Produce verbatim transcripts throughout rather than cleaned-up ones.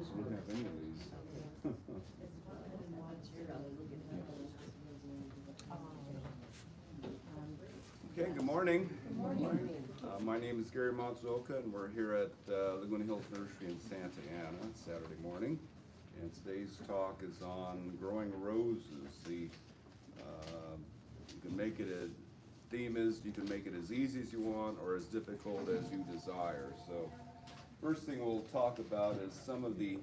those we don't have any of these. Okay, good morning. Good morning. Uh, my name is Gary Matsuoka, and we're here at uh, Laguna Hills Nursery in Santa Ana, Saturday morning. And today's talk is on growing roses. The uh, you can make it a theme is you can make it as easy as you want or as difficult as you desire. So first thing we'll talk about is some of the,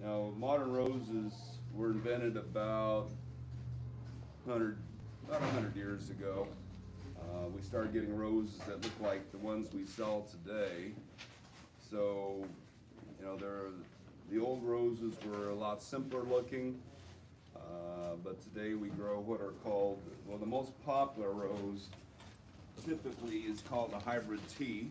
now modern roses were invented about one hundred, about one hundred years ago. Uh, we started getting roses that look like the ones we sell today. So, you know, there, the old roses were a lot simpler looking. Uh, but today we grow what are called, well, the most popular rose typically is called a hybrid tea.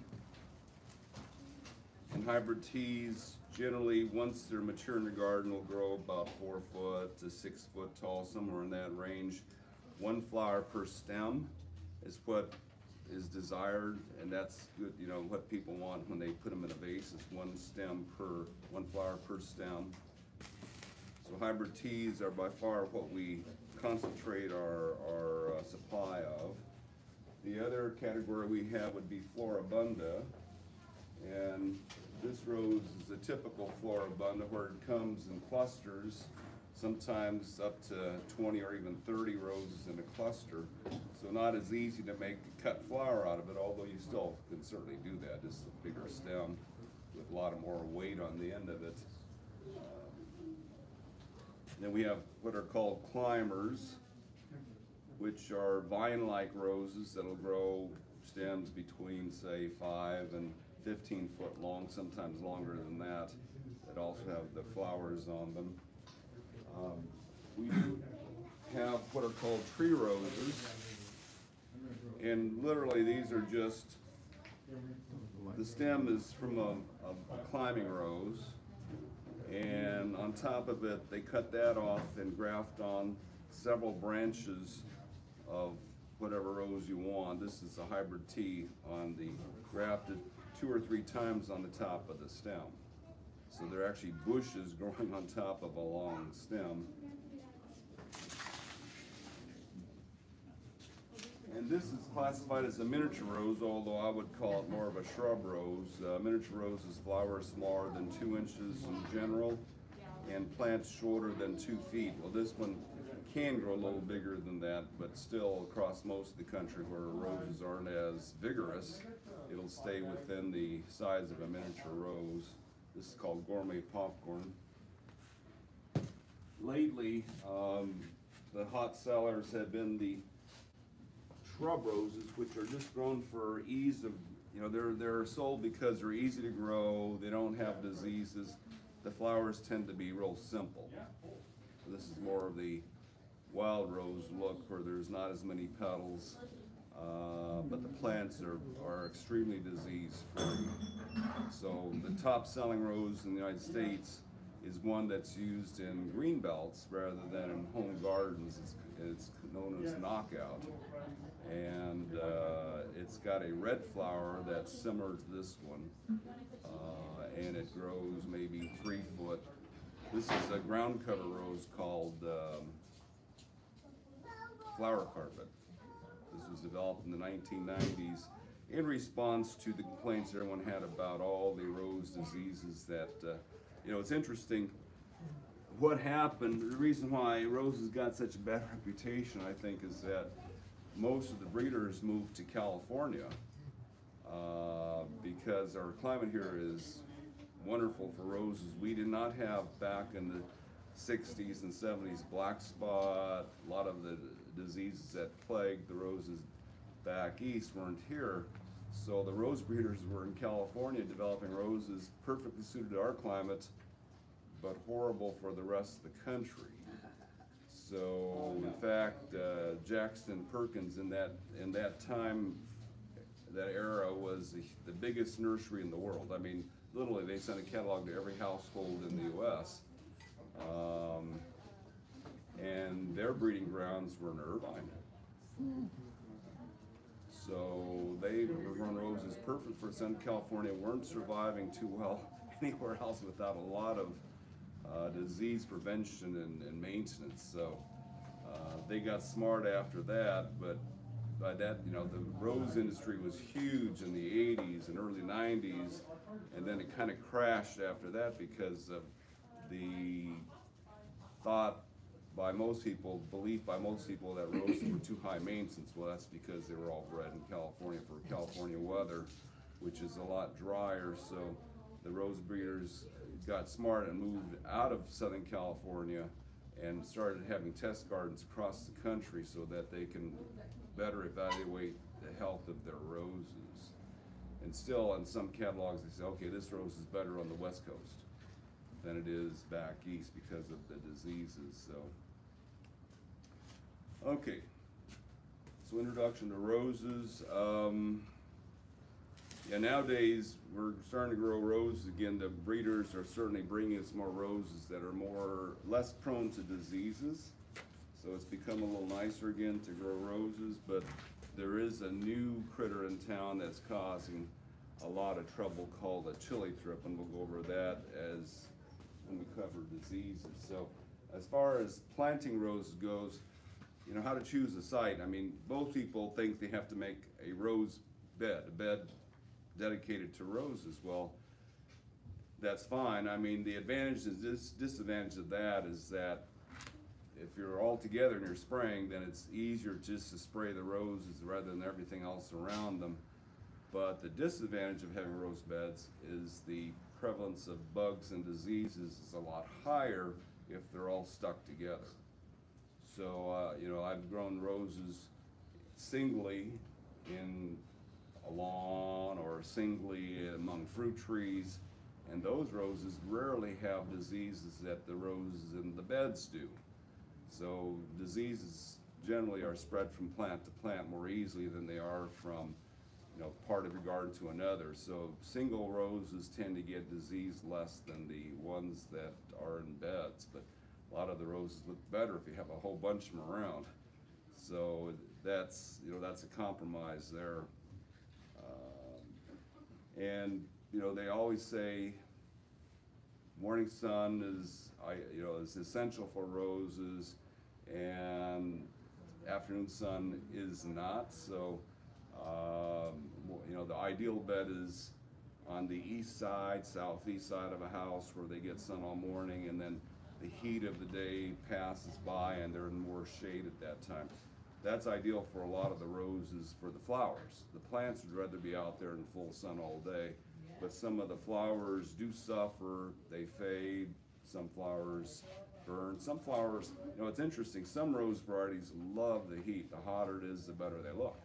And hybrid teas generally, once they're mature in the garden, will grow about four foot to six foot tall, somewhere in that range. One flower per stem is what is desired, and that's good, you know, what people want when they put them in a vase is one stem per, one flower per stem. So hybrid teas are by far what we concentrate our, our uh, supply of. The other category we have would be floribunda. And this rose is a typical floribunda where it comes in clusters, sometimes up to twenty or even thirty roses in a cluster. So not as easy to make a cut flower out of it, although you still can certainly do that. This is a bigger stem with a lot of more weight on the end of it. Then we have what are called climbers, which are vine-like roses that'll grow stems between, say, five and fifteen foot long, sometimes longer than that, that also have the flowers on them. Um, we do have what are called tree roses, and literally these are just, the stem is from a, a climbing rose, and on top of it, they cut that off and graft on several branches of whatever rose you want. This is a hybrid tea on the grafted two or three times on the top of the stem. So they're actually bushes growing on top of a long stem. And this is classified as a miniature rose, although I would call it more of a shrub rose. Uh, miniature roses flower smaller than two inches in general, and plants shorter than two feet. Well, this one can grow a little bigger than that, but still across most of the country where roses aren't as vigorous, it'll stay within the size of a miniature rose. This is called Gourmet Popcorn. Lately, um, the hot sellers have been the shrub roses, which are just grown for ease of, you know, they're they're sold because they're easy to grow, they don't have diseases. The flowers tend to be real simple. This is more of the wild rose look where there's not as many petals, uh, but the plants are, are extremely disease-free. So the top-selling rose in the United States is one that's used in green belts rather than in home gardens. It's, it's known as Knockout. And uh, it's got a red flower that's similar to this one. Uh, and it grows maybe three foot. This is a ground cover rose called um, Flower Carpet. This was developed in the nineteen nineties in response to the complaints everyone had about all the rose diseases that uh, you know, it's interesting what happened. The reason why roses got such a bad reputation, I think, is that most of the breeders moved to California uh, because our climate here is wonderful for roses. We did not have, back in the sixties and seventies, black spot. A lot of the diseases that plagued the roses back east weren't here. So the rose breeders were in California developing roses perfectly suited to our climate, but horrible for the rest of the country. So in fact, uh, Jackson Perkins in that in that time, that era, was the, the biggest nursery in the world. I mean, literally, they sent a catalog to every household in the U S Um, and their breeding grounds were in Irvine. So they were growing roses perfect for Southern California, weren't surviving too well anywhere else without a lot of uh, disease prevention and, and maintenance. So uh, they got smart after that, but by that, you know, the rose industry was huge in the eighties and early nineties, and then it kind of crashed after that because of the thought by most people, belief by most people, that roses were too high maintenance. Well, that's because they were all bred in California for California weather, which is a lot drier. So the rose breeders got smart and moved out of Southern California and started having test gardens across the country so that they can better evaluate the health of their roses. And still, on some catalogs, they say, okay, this rose is better on the West Coast than it is back east because of the diseases. So, okay, so introduction to roses. Um, yeah, nowadays we're starting to grow roses again. The breeders are certainly bringing us more roses that are more less prone to diseases. So it's become a little nicer again to grow roses, but there is a new critter in town that's causing a lot of trouble called a chilithrip, and we'll go over that as when we cover diseases. So as far as planting roses goes, you know, how to choose a site. I mean, most people think they have to make a rose bed, a bed dedicated to roses. Well, that's fine. I mean, the advantage and dis disadvantage of that is that if you're all together and you're spraying, then it's easier just to spray the roses rather than everything else around them. But the disadvantage of having rose beds is the prevalence of bugs and diseases is a lot higher if they're all stuck together. So, uh, you know, I've grown roses singly in a lawn or singly among fruit trees, and those roses rarely have diseases that the roses in the beds do. So diseases generally are spread from plant to plant more easily than they are from, you know, part of your garden to another. So single roses tend to get disease less than the ones that are in beds, but a lot of the roses look better if you have a whole bunch of them around. So that's, you know, that's a compromise there. Um, and you know, they always say morning sun is, I, you know, is essential for roses, and afternoon sun is not. So Um, you know, the ideal bed is on the east side, southeast side of a house where they get sun all morning, and then the heat of the day passes by and they're in more shade at that time. That's ideal for a lot of the roses for the flowers. The plants would rather be out there in full sun all day, but some of the flowers do suffer. They fade, some flowers burn, some flowers, you know, it's interesting, some rose varieties love the heat. The hotter it is, the better they look.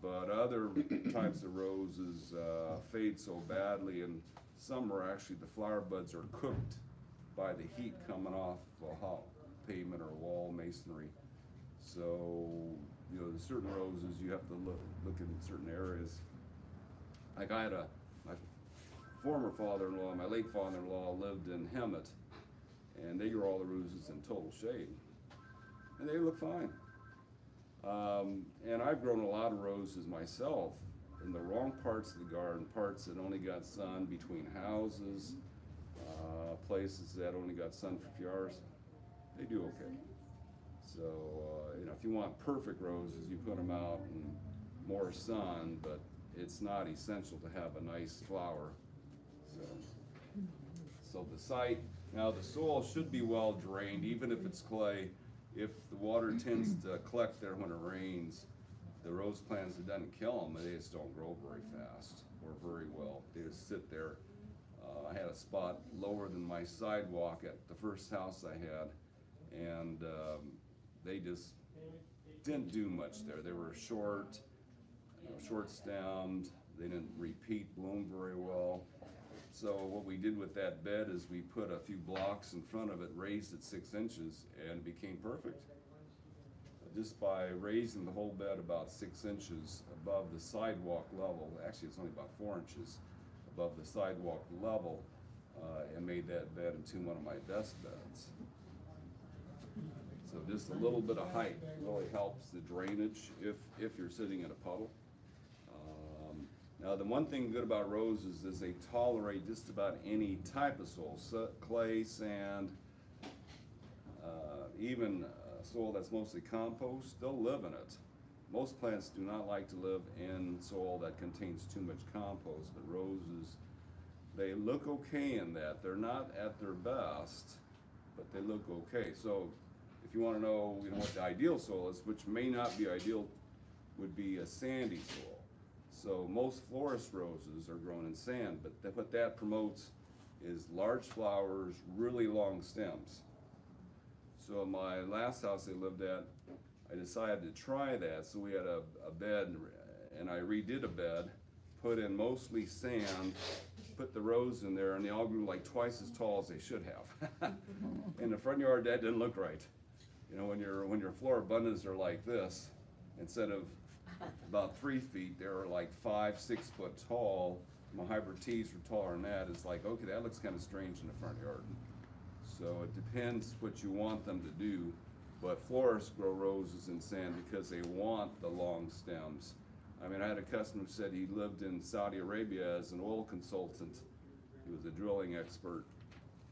But other types of roses uh, fade so badly, and some are actually, the flower buds are cooked by the heat coming off a hot pavement or wall masonry. So, you know, there's certain roses you have to look, look in certain areas. Like I had a, my former father-in-law, my late father-in-law lived in Hemet, and they grew all the roses in total shade, and they look fine. Um, and I've grown a lot of roses myself in the wrong parts of the garden, parts that only got sun between houses, uh, places that only got sun for a few hours. They do okay. So, uh, you know, if you want perfect roses, you put them out in more sun, but it's not essential to have a nice flower. So, so the site, now the soil should be well drained, even if it's clay. If the water tends to collect there when it rains, the rose plants, it doesn't kill them, they just don't grow very fast or very well. They just sit there. Uh, I had a spot lower than my sidewalk at the first house I had, and um, they just didn't do much there. They were short, you know, short-stemmed. They didn't repeat bloom very well. So what we did with that bed is we put a few blocks in front of it, raised it six inches, and it became perfect. Just by raising the whole bed about six inches above the sidewalk level, actually it's only about four inches above the sidewalk level, uh, and made that bed into one of my best beds. So just a little bit of height really helps the drainage if, if you're sitting in a puddle. Now the one thing good about roses is they tolerate just about any type of soil, clay, sand, uh, even uh, soil that's mostly compost, they'll live in it. Most plants do not like to live in soil that contains too much compost, but roses, they look okay in that. They're not at their best, but they look okay. So if you want to know, you know what the ideal soil is, which may not be ideal, would be a sandy soil. So most florist roses are grown in sand, but what that promotes is large flowers, really long stems. So in my last house I lived at, I decided to try that. So we had a, a bed, and I redid a bed, put in mostly sand, put the rose in there, and they all grew like twice as tall as they should have. In the front yard, that didn't look right. You know, when, you're, when your floribundas are like this, instead of about three feet, they were like five, six foot tall. My hybrid teas were taller than that. It's like, okay, that looks kind of strange in the front yard. So it depends what you want them to do, but florists grow roses in sand because they want the long stems. I mean, I had a customer who said he lived in Saudi Arabia as an oil consultant. He was a drilling expert,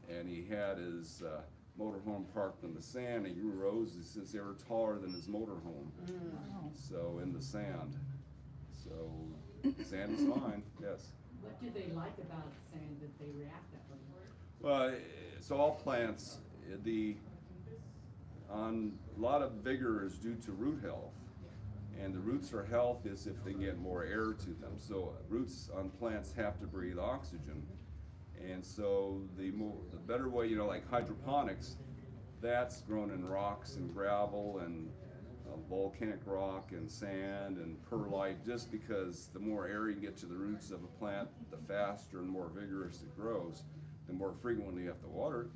and he had his uh, motorhome parked in the sand. He grew roses since they were taller than his motorhome. Mm. So in the sand. So sand is fine, yes. What do they like about sand that they react that way? Well, so all plants, the on a lot of vigor is due to root health. And the roots are healthy as if they get more air to them. So roots on plants have to breathe oxygen. And so the, more, the better way, you know, like hydroponics, that's grown in rocks and gravel and uh, volcanic rock and sand and perlite, just because the more air you get to the roots of a plant, the faster and more vigorous it grows. The more frequently you have to water it.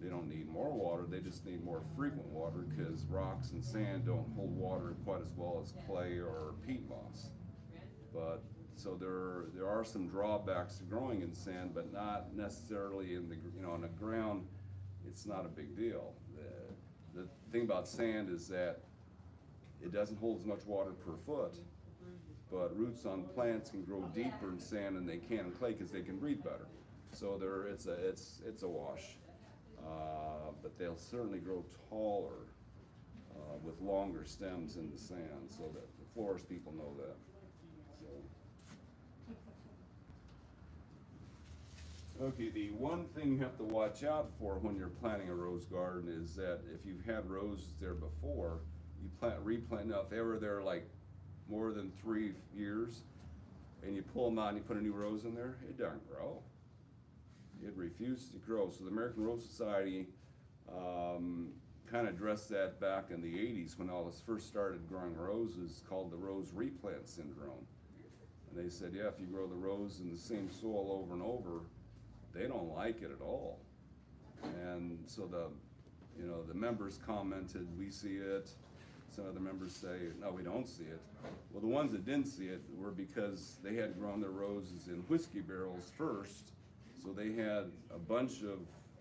They don't need more water, they just need more frequent water, because rocks and sand don't hold water quite as well as clay or peat moss. But so there there are some drawbacks to growing in sand, but not necessarily in the you know on the ground. It's not a big deal. The, the thing about sand is that it doesn't hold as much water per foot, but roots on plants can grow deeper in sand than they can in clay because they can breathe better. So there it's a it's it's a wash. Uh, but they'll certainly grow taller uh, with longer stems in the sand, so that the florist people know that. So. Okay, the one thing you have to watch out for when you're planting a rose garden is that if you've had roses there before, you plant, replant. Now, if they were there like more than three years, and you pull them out and you put a new rose in there, it doesn't grow. It refuses to grow. So the American Rose Society um, kind of addressed that back in the eighties when all this first started growing roses, called the Rose Replant Syndrome. And they said, yeah, if you grow the rose in the same soil over and over, they don't like it at all. And so the, you know, the members commented, we see it. Some other members say, no, we don't see it. Well, the ones that didn't see it were because they had grown their roses in whiskey barrels first. So they had a bunch of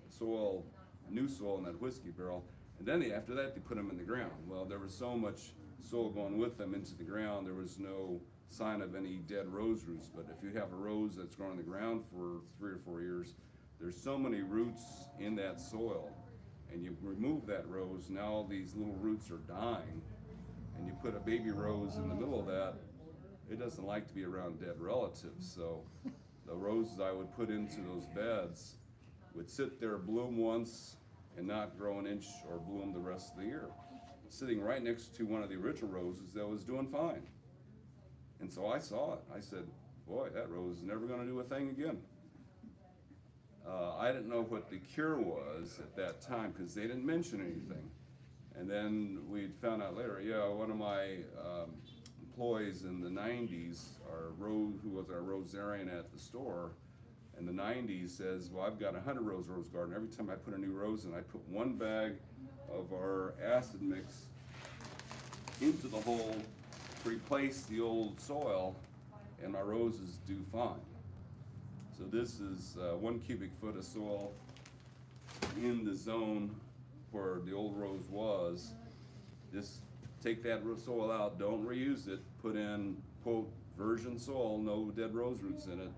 soil, new soil in that whiskey barrel, and then they, after that they put them in the ground. Well, there was so much soil going with them into the ground, there was no sign of any dead rose roots. But if you have a rose that's grown in the ground for three or four years, there's so many roots in that soil, and you remove that rose, now all these little roots are dying, and you put a baby rose in the middle of that, it doesn't like to be around dead relatives. So. The roses I would put into those beds would sit there, bloom once, and not grow an inch or bloom the rest of the year. Sitting right next to one of the original roses that was doing fine. And so I saw it. I said, boy, that rose is never going to do a thing again. Uh, I didn't know what the cure was at that time because they didn't mention anything. And then we found out later, yeah, one of my um, employees in the nineties, our rose, who was our rosarian at the store, in the nineties says, well, I've got a hundred rose rose garden. Every time I put a new rose in, I put one bag of our acid mix into the hole, replace the old soil, and my roses do fine. So this is uh, one cubic foot of soil in the zone where the old rose was. This Take that soil out, don't reuse it, put in, quote, virgin soil, no dead rose roots in it,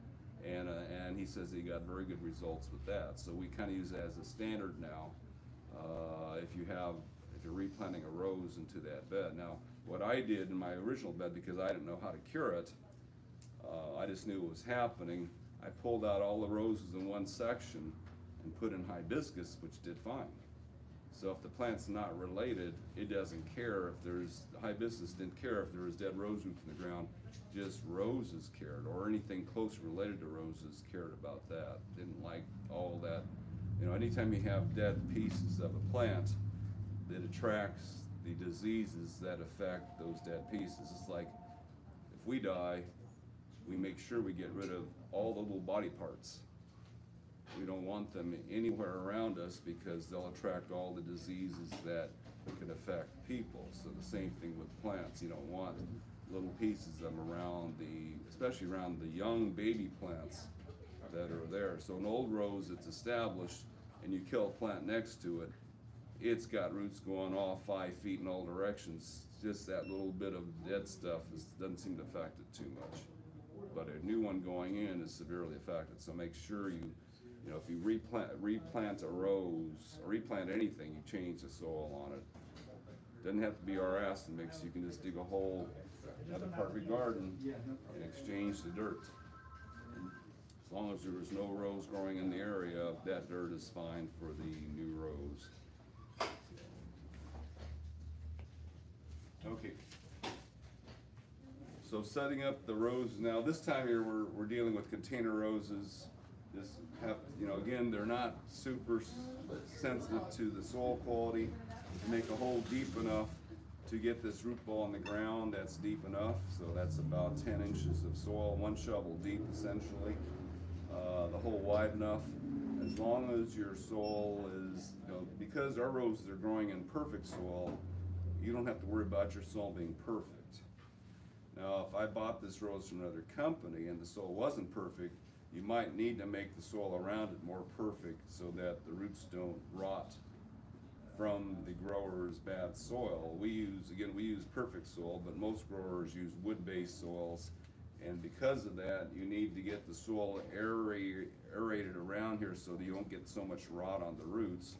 and, uh, and he says he got very good results with that. So we kind of use it as a standard now. Uh, if you have, if you're replanting a rose into that bed. Now, what I did in my original bed, because I didn't know how to cure it, uh, I just knew what was happening. I pulled out all the roses in one section and put in hibiscus, which did fine. So if the plant's not related, it doesn't care if there's, the hibiscus didn't care if there was dead rose root from the ground, just roses cared, or anything close related to roses cared about that. Didn't like all that. You know, anytime you have dead pieces of a plant, that attracts the diseases that affect those dead pieces. It's like, if we die, we make sure we get rid of all the little body parts. We don't want them anywhere around us because they'll attract all the diseases that could affect people. So the same thing with plants. You don't want little pieces of them around the, especially around the young baby plants that are there. So an old rose that's established and you kill a plant next to it, it's got roots going off five feet in all directions. Just that little bit of dead stuff is, doesn't seem to affect it too much. But a new one going in is severely affected. So make sure you, you know, if you replant, replant a rose, or replant anything, you change the soil on it. Doesn't have to be our acid mix. You can just dig a hole, another part of your garden, and exchange the dirt. As long as there is no rose growing in the area, that dirt is fine for the new rose. Okay, so setting up the roses. Now this time here we're, we're dealing with container roses. This have, you know, again, they're not super sensitive to the soil quality. You make a hole deep enough to get this root ball in the ground. That's deep enough, so that's about ten inches of soil, one shovel deep essentially. Uh, the hole wide enough. As long as your soil is, you know, because our roses are growing in perfect soil, you don't have to worry about your soil being perfect. Now, if I bought this rose from another company and the soil wasn't perfect, you might need to make the soil around it more perfect so that the roots don't rot from the grower's bad soil. We use, again, we use perfect soil, but most growers use wood-based soils. And because of that, you need to get the soil aerated around here so that you don't get so much rot on the roots.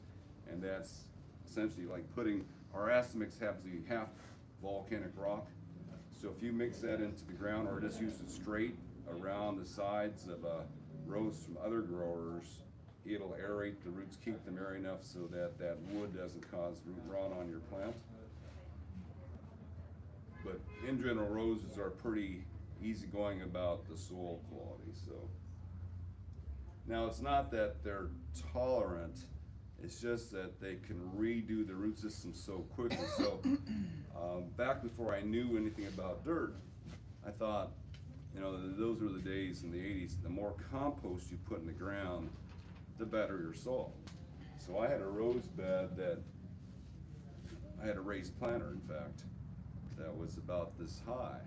And that's essentially like putting, our Astomix has the half volcanic rock. So if you mix that into the ground or just use it straight around the sides of a rose from other growers, it'll aerate the roots, keep them air enough so that that wood doesn't cause root rot on your plant. But in general, roses are pretty easygoing about the soil quality. So now it's not that they're tolerant. It's just that they can redo the root system so quickly. So um, back before I knew anything about dirt, I thought, you know, those were the days in the eighties, the more compost you put in the ground, the better your soil. So I had a rose bed that, I had a raised planter in fact, that was about this high.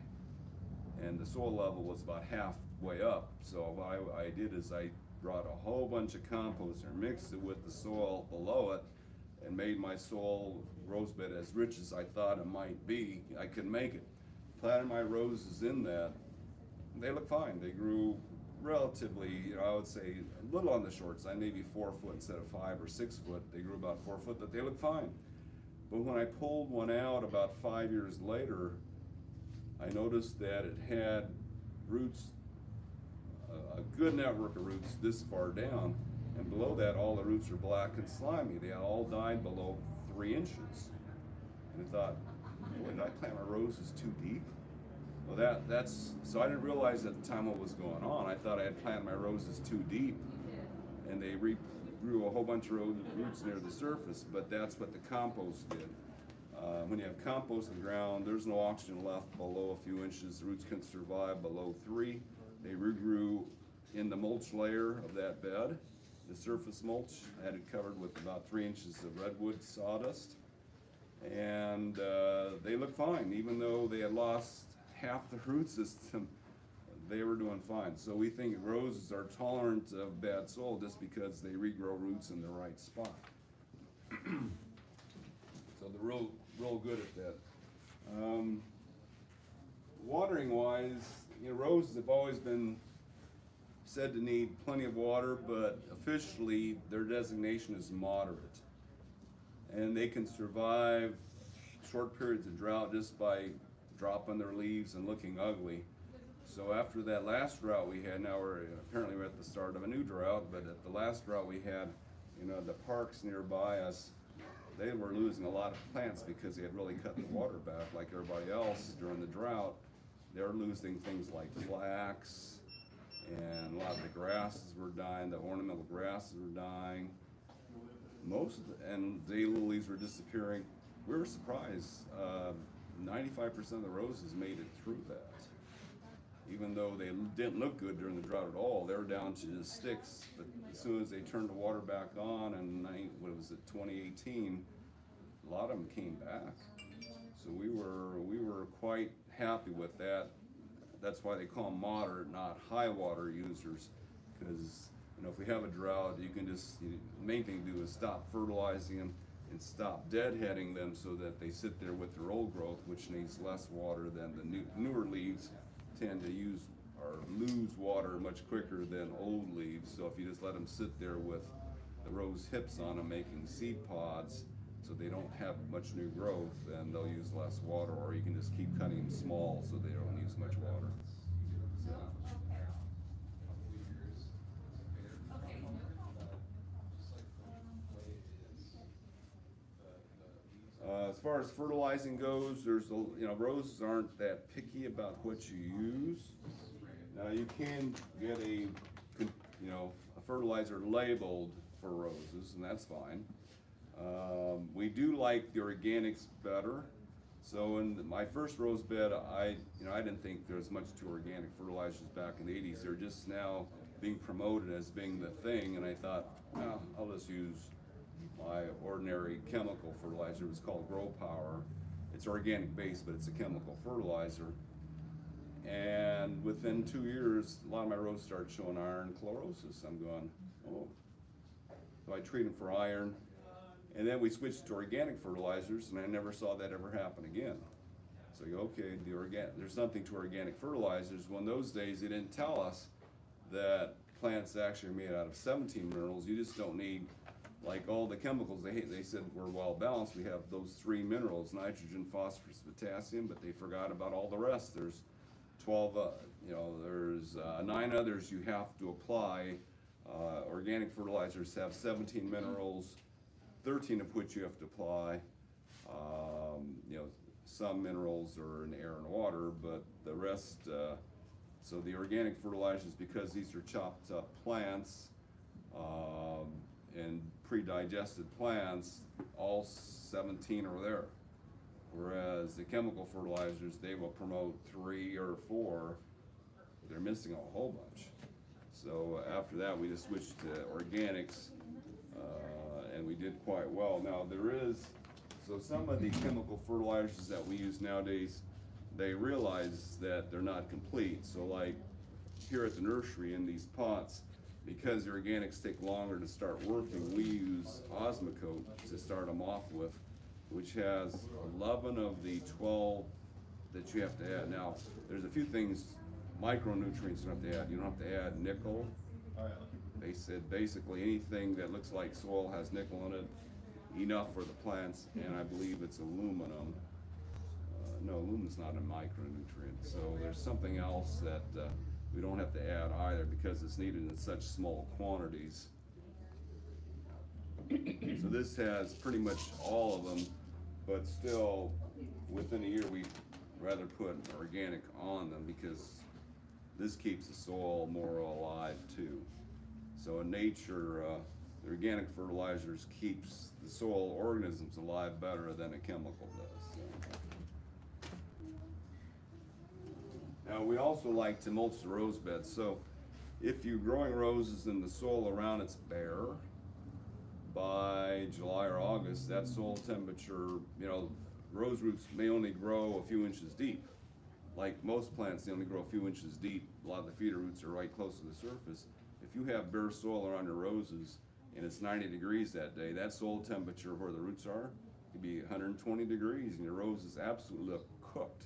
And the soil level was about halfway up. So what I, I did is I brought a whole bunch of compost and mixed it with the soil below it and made my soil rose bed as rich as I thought it might be. I could make it. Planted my roses in that. They look fine. They grew relatively, you know, I would say a little on the short side, maybe four foot instead of five or six foot. They grew about four foot, but they look fine. But when I pulled one out about five years later, I noticed that it had roots, a good network of roots this far down, and below that all the roots are black and slimy. They all died below three inches. And I thought, boy, did I plant my roses too deep? Well, that, that's, so I didn't realize at the time what was going on. I thought I had planted my roses too deep, and they re-grew a whole bunch of roots near the surface, but that's what the compost did. Uh, when you have compost in the ground, there's no oxygen left below a few inches. The roots can survive below three. They regrew in the mulch layer of that bed. The surface mulch had it covered with about three inches of redwood sawdust. And uh, they looked fine. Even though they had lost half the root system, they were doing fine. So we think roses are tolerant of bad soil just because they regrow roots in the right spot. So they're real, real good at that. Um, watering wise, you know, roses have always been said to need plenty of water, but officially their designation is moderate. And they can survive short periods of drought just by dropping their leaves and looking ugly. So after that last drought we had, now we're apparently we're at the start of a new drought, but at the last drought we had, you know, the parks nearby us, they were losing a lot of plants because they had really cut the water back like everybody else during the drought. They were losing things like flax, and a lot of the grasses were dying, the ornamental grasses were dying. Most of the, and day lilies were disappearing. We were surprised. ninety-five percent of the roses made it through that. Even though they didn't look good during the drought at all, they were down to just sticks. But as soon as they turned the water back on, and what was it, twenty eighteen, a lot of them came back. So we were we were quite happy with that. That's why they call them moderate, not high water users, because you know if we have a drought, you can just you know, the main thing to do is stop fertilizing them and stop deadheading them so that they sit there with their old growth, which needs less water than the new, newer leaves. Tend to use or lose water much quicker than old leaves. So if you just let them sit there with the rose hips on them making seed pods so they don't have much new growth, then they'll use less water, or you can just keep cutting them small so they don't use much water. So. Uh, as far as fertilizing goes, there's, you know, roses aren't that picky about what you use. Now you can get a, you know, a fertilizer labeled for roses, and that's fine. Um, we do like the organics better. So in my first rose bed, I, you know, I didn't think there was much to organic fertilizers back in the eighties. They're just now being promoted as being the thing, and I thought, oh, I'll just use my ordinary chemical fertilizer. It was called Grow Power. It's organic based, but it's a chemical fertilizer. And within two years, a lot of my roses started showing iron chlorosis. I'm going, oh. So I treat them for iron. And then we switched to organic fertilizers, and I never saw that ever happen again. So you go, okay, the organic, there's something to organic fertilizers. Well, in those days, they didn't tell us that plants actually are made out of seventeen minerals. You just don't need like all the chemicals they hate, they said we're well balanced. We have those three minerals, nitrogen, phosphorus, potassium, but they forgot about all the rest. There's twelve, uh, you know, there's uh, nine others you have to apply. Uh, organic fertilizers have seventeen minerals, thirteen of which you have to apply. Um, you know, some minerals are in air and water, but the rest, uh, so the organic fertilizers, because these are chopped up plants, um, and pre-digested plants, all seventeen are there. Whereas the chemical fertilizers, they will promote three or four. They're missing a whole bunch. So after that, we just switched to organics, uh, and we did quite well. Now there is, so some of the chemical fertilizers that we use nowadays, they realize that they're not complete. So like here at the nursery in these pots, because the organics take longer to start working, we use Osmocote to start them off with, which has eleven of the twelve that you have to add. Now, there's a few things, micronutrients you don't have to add. You don't have to add nickel. They said basically anything that looks like soil has nickel in it, enough for the plants, and I believe it's aluminum. Uh, no, aluminum's not a micronutrient, so there's something else that uh, we don't have to add either because it's needed in such small quantities. So this has pretty much all of them, but still within a year we'd rather put organic on them because this keeps the soil more alive too. So in nature, uh, the organic fertilizers keeps the soil organisms alive better than a chemical does. So. Now we also like to mulch the rose beds. So if you're growing roses and the soil around it's bare, by July or August, that soil temperature, you know, rose roots may only grow a few inches deep. Like most plants, they only grow a few inches deep. A lot of the feeder roots are right close to the surface. If you have bare soil around your roses and it's ninety degrees that day, that soil temperature where the roots are could be one hundred twenty degrees and your roses absolutely look cooked.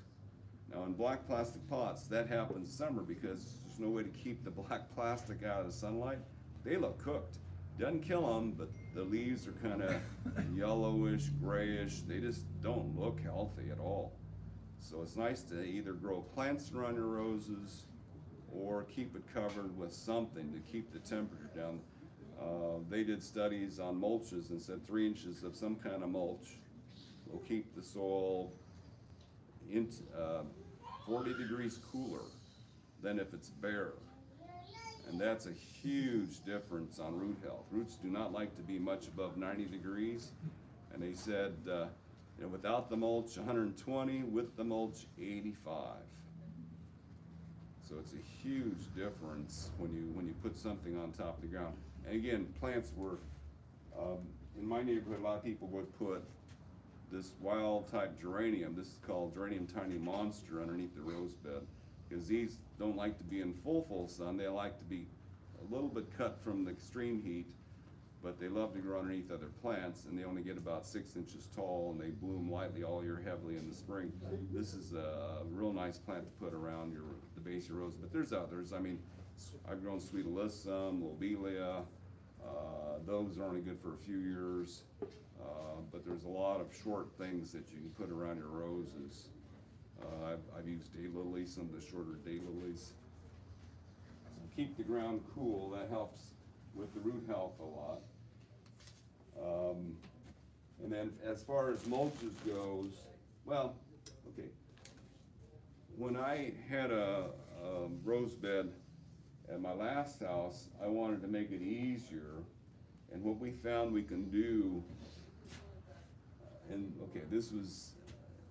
Now in black plastic pots, that happens summer because there's no way to keep the black plastic out of the sunlight. They look cooked. Doesn't kill them, but the leaves are kind of yellowish, grayish. They just don't look healthy at all. So it's nice to either grow plants around your roses or keep it covered with something to keep the temperature down. Uh, they did studies on mulches and said three inches of some kind of mulch will keep the soil in, uh, forty degrees cooler than if it's bare. And that's a huge difference on root health. Roots do not like to be much above ninety degrees. And they said, uh, you know, without the mulch, one hundred twenty, with the mulch, eighty-five. So it's a huge difference when you when you put something on top of the ground. And again, plants were, um, in my neighborhood, a lot of people would put this wild type geranium, this is called geranium tiny monster, underneath the rose bed, because these don't like to be in full, full sun. They like to be a little bit cut from the extreme heat, but they love to grow underneath other plants, and they only get about six inches tall, and they bloom lightly all year, heavily in the spring. This is a real nice plant to put around your the base of your rose, but there's others. I mean, I've grown sweet alyssum, lobelia. Uh, those are only good for a few years, uh, but there's a lot of short things that you can put around your roses. Uh, I've, I've used daylilies, some of the shorter daylilies. So keep the ground cool, that helps with the root health a lot. Um, and then as far as mulches goes, well, okay. When I had a, a rose bed at my last house, I wanted to make it easier. And what we found we can do, and okay, this was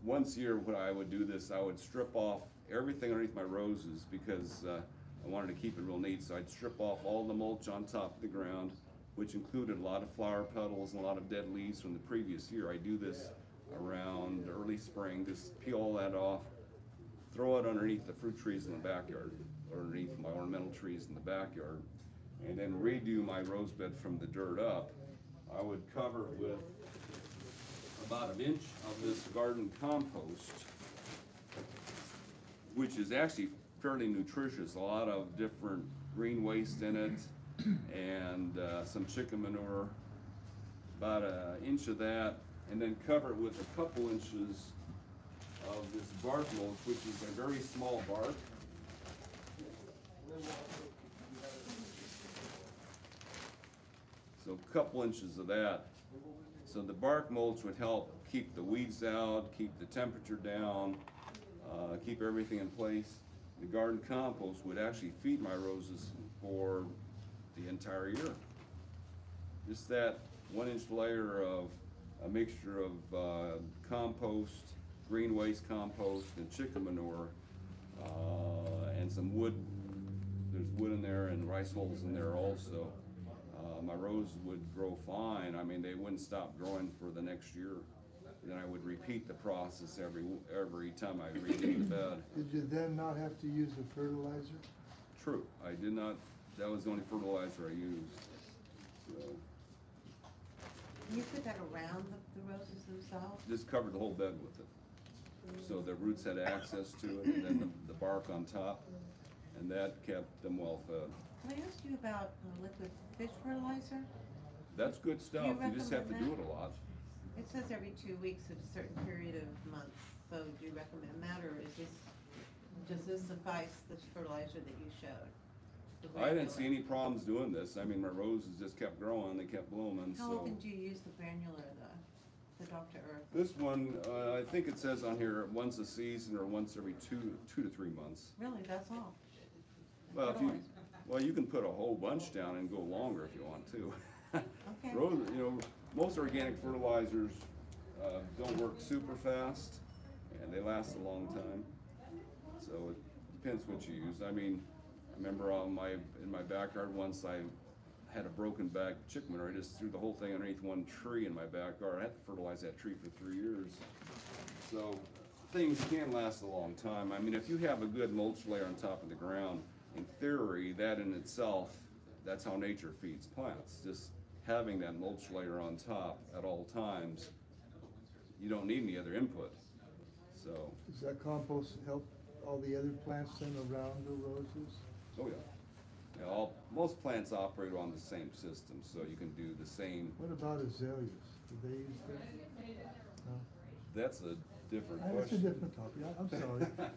once a year when I would do this, I would strip off everything underneath my roses because uh, I wanted to keep it real neat. So I'd strip off all the mulch on top of the ground, which included a lot of flower petals and a lot of dead leaves from the previous year. I do this around early spring, just peel all that off, throw it underneath the fruit trees in the backyard, or underneath my ornamental trees in the backyard, and then redo my rose bed from the dirt up. I would cover it with about an inch of this garden compost, which is actually fairly nutritious, a lot of different green waste in it, and uh, some chicken manure, about an inch of that, and then cover it with a couple inches of this bark mulch, which is a very small bark. So a couple inches of that. So the bark mulch would help keep the weeds out, keep the temperature down, uh, keep everything in place. The garden compost would actually feed my roses for the entire year. Just that one inch layer of a mixture of uh, compost, green waste compost, and chicken manure, uh, and some wood. There's wood in there and rice hulls in there also. Uh, my roses would grow fine. I mean, they wouldn't stop growing for the next year. Then I would repeat the process every every time I redo the bed. Did you then not have to use a fertilizer? True, I did not. That was the only fertilizer I used. So. You put that around the, the roses themselves? Just covered the whole bed with it, so the roots had access to it, and then the, the bark on top, and that kept them well fed. Can I ask you about uh, liquid fish fertilizer? That's good stuff. You, you just have to that? do it a lot. It says every two weeks at a certain period of months. So do you recommend that, or is this, does this suffice, this fertilizer that you showed? I didn't see any problems doing this. I mean, my roses just kept growing. They kept blooming. How so. often do you use the granular, the, the Doctor Earth? This one, uh, I think it says on here once a season or once every two, two to three months. Really, that's all? Well, if you, well, you can put a whole bunch down and go longer if you want to. Okay. Rose, you know, most organic fertilizers uh, don't work super fast, and they last a long time. So it depends what you use. I mean, I remember on my in my backyard once I had a broken back chicken manure. I just threw the whole thing underneath one tree in my backyard. I had to fertilize that tree for three years. So things can last a long time. I mean, if you have a good mulch layer on top of the ground, in theory, that in itself, that's how nature feeds plants. Just having that mulch layer on top at all times, you don't need any other input. So So does that compost help all the other plants then around the roses? Oh yeah. You know, all, most plants operate on the same system, so you can do the same. What about azaleas? Do they use them? No? That's a different question. That's a different topic. I'm sorry.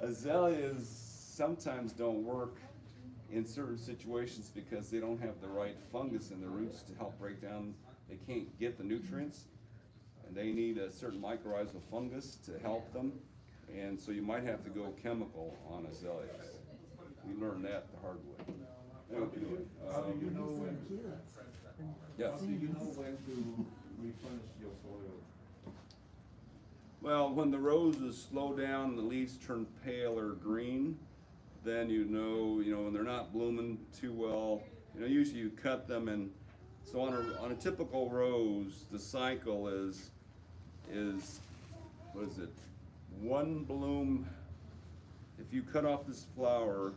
Azaleas sometimes don't work in certain situations because they don't have the right fungus in the roots to help break down. They can't get the nutrients, and they need a certain mycorrhizal fungus to help them. And so you might have to go chemical on azaleas. We learned that the hard way. Anyway, um, how do you know when? Yeah. How do you know when to replenish your soil? Well, when the roses slow down, the leaves turn pale or green, then you know, you know, when they're not blooming too well. You know, usually you cut them, and so on a on a typical rose, the cycle is is what is it? One bloom. If you cut off this flower,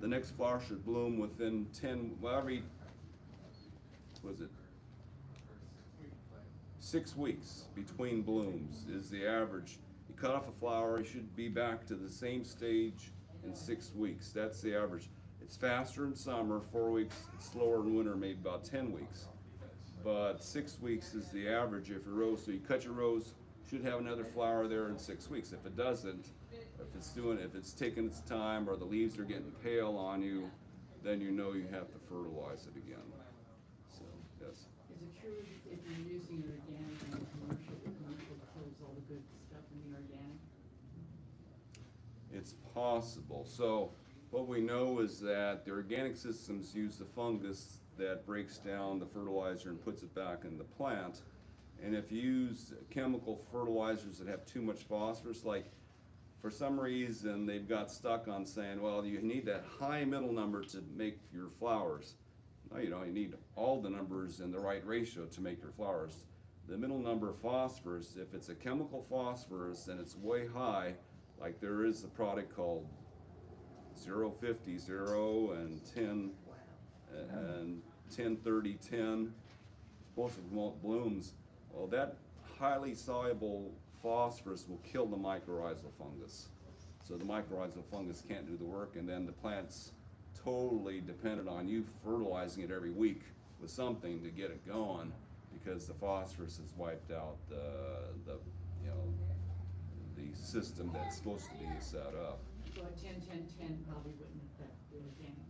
the next flower should bloom within ten, well, every, what is it, six weeks between blooms is the average. You cut off a flower, it should be back to the same stage in six weeks. That's the average. It's faster in summer, four weeks, it's slower in winter, maybe about ten weeks. But six weeks is the average if your rose, so you cut your rose, should have another flower there in six weeks. If it doesn't, If it's doing, if it's taking its time, or the leaves are getting pale on you, then you know you have to fertilize it again. So yes. Is it true if you're using an organic and a commercial, the commercial kills all the good stuff in the organic? It's possible. So what we know is that the organic systems use the fungus that breaks down the fertilizer and puts it back in the plant. And if you use chemical fertilizers that have too much phosphorus, like for some reason, they've got stuck on saying, well, you need that high middle number to make your flowers. No, you don't. You need all the numbers in the right ratio to make your flowers. The middle number of phosphorus, if it's a chemical phosphorus and it's way high, like there is a product called zero fifty, zero and ten, and ten thirty, ten, most of them won't blooms. Well, that highly soluble phosphorus will kill the mycorrhizal fungus. So the mycorrhizal fungus can't do the work, and then the plant's totally dependent on you fertilizing it every week with something to get it going, because the phosphorus has wiped out the, the you know, the system that's supposed to be set up. So a ten ten ten probably wouldn't affect the organic.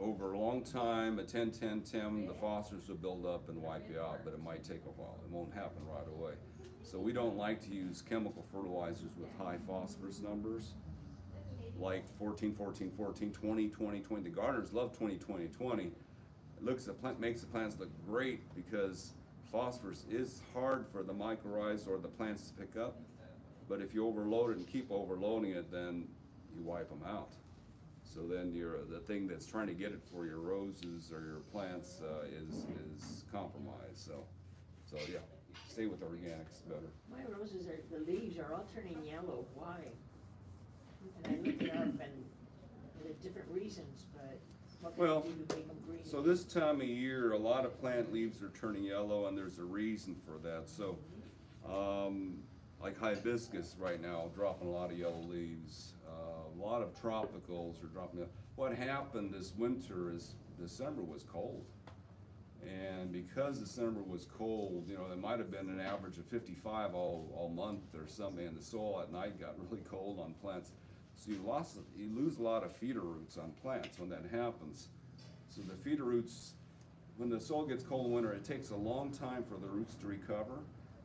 Over a long time, a ten ten ten, the phosphorus will build up and wipe you out, but it might take a while. It won't happen right away. So we don't like to use chemical fertilizers with high phosphorus numbers, like fourteen, fourteen, fourteen, twenty, twenty, twenty. The gardeners love twenty, twenty, twenty. It looks the plant, makes the plants look great, because phosphorus is hard for the mycorrhizae or the plants to pick up. But if you overload it and keep overloading it, then you wipe them out. So then you're, the thing that's trying to get it for your roses or your plants uh, is is compromised. So, so yeah. Stay with organics better. My roses are, the leaves are all turning yellow. Why? And I looked it up, and there's different reasons, but what can well, do to make them green? So this time of year, a lot of plant leaves are turning yellow, and there's a reason for that. So, um, like hibiscus right now, dropping a lot of yellow leaves. Uh, a lot of tropicals are dropping yellow. What happened this winter is December was cold. And because December was cold, you know, there might have been an average of fifty-five all, all month or something, and the soil at night got really cold on plants. So you, lost, you lose a lot of feeder roots on plants when that happens. So the feeder roots, when the soil gets cold in winter, it takes a long time for the roots to recover.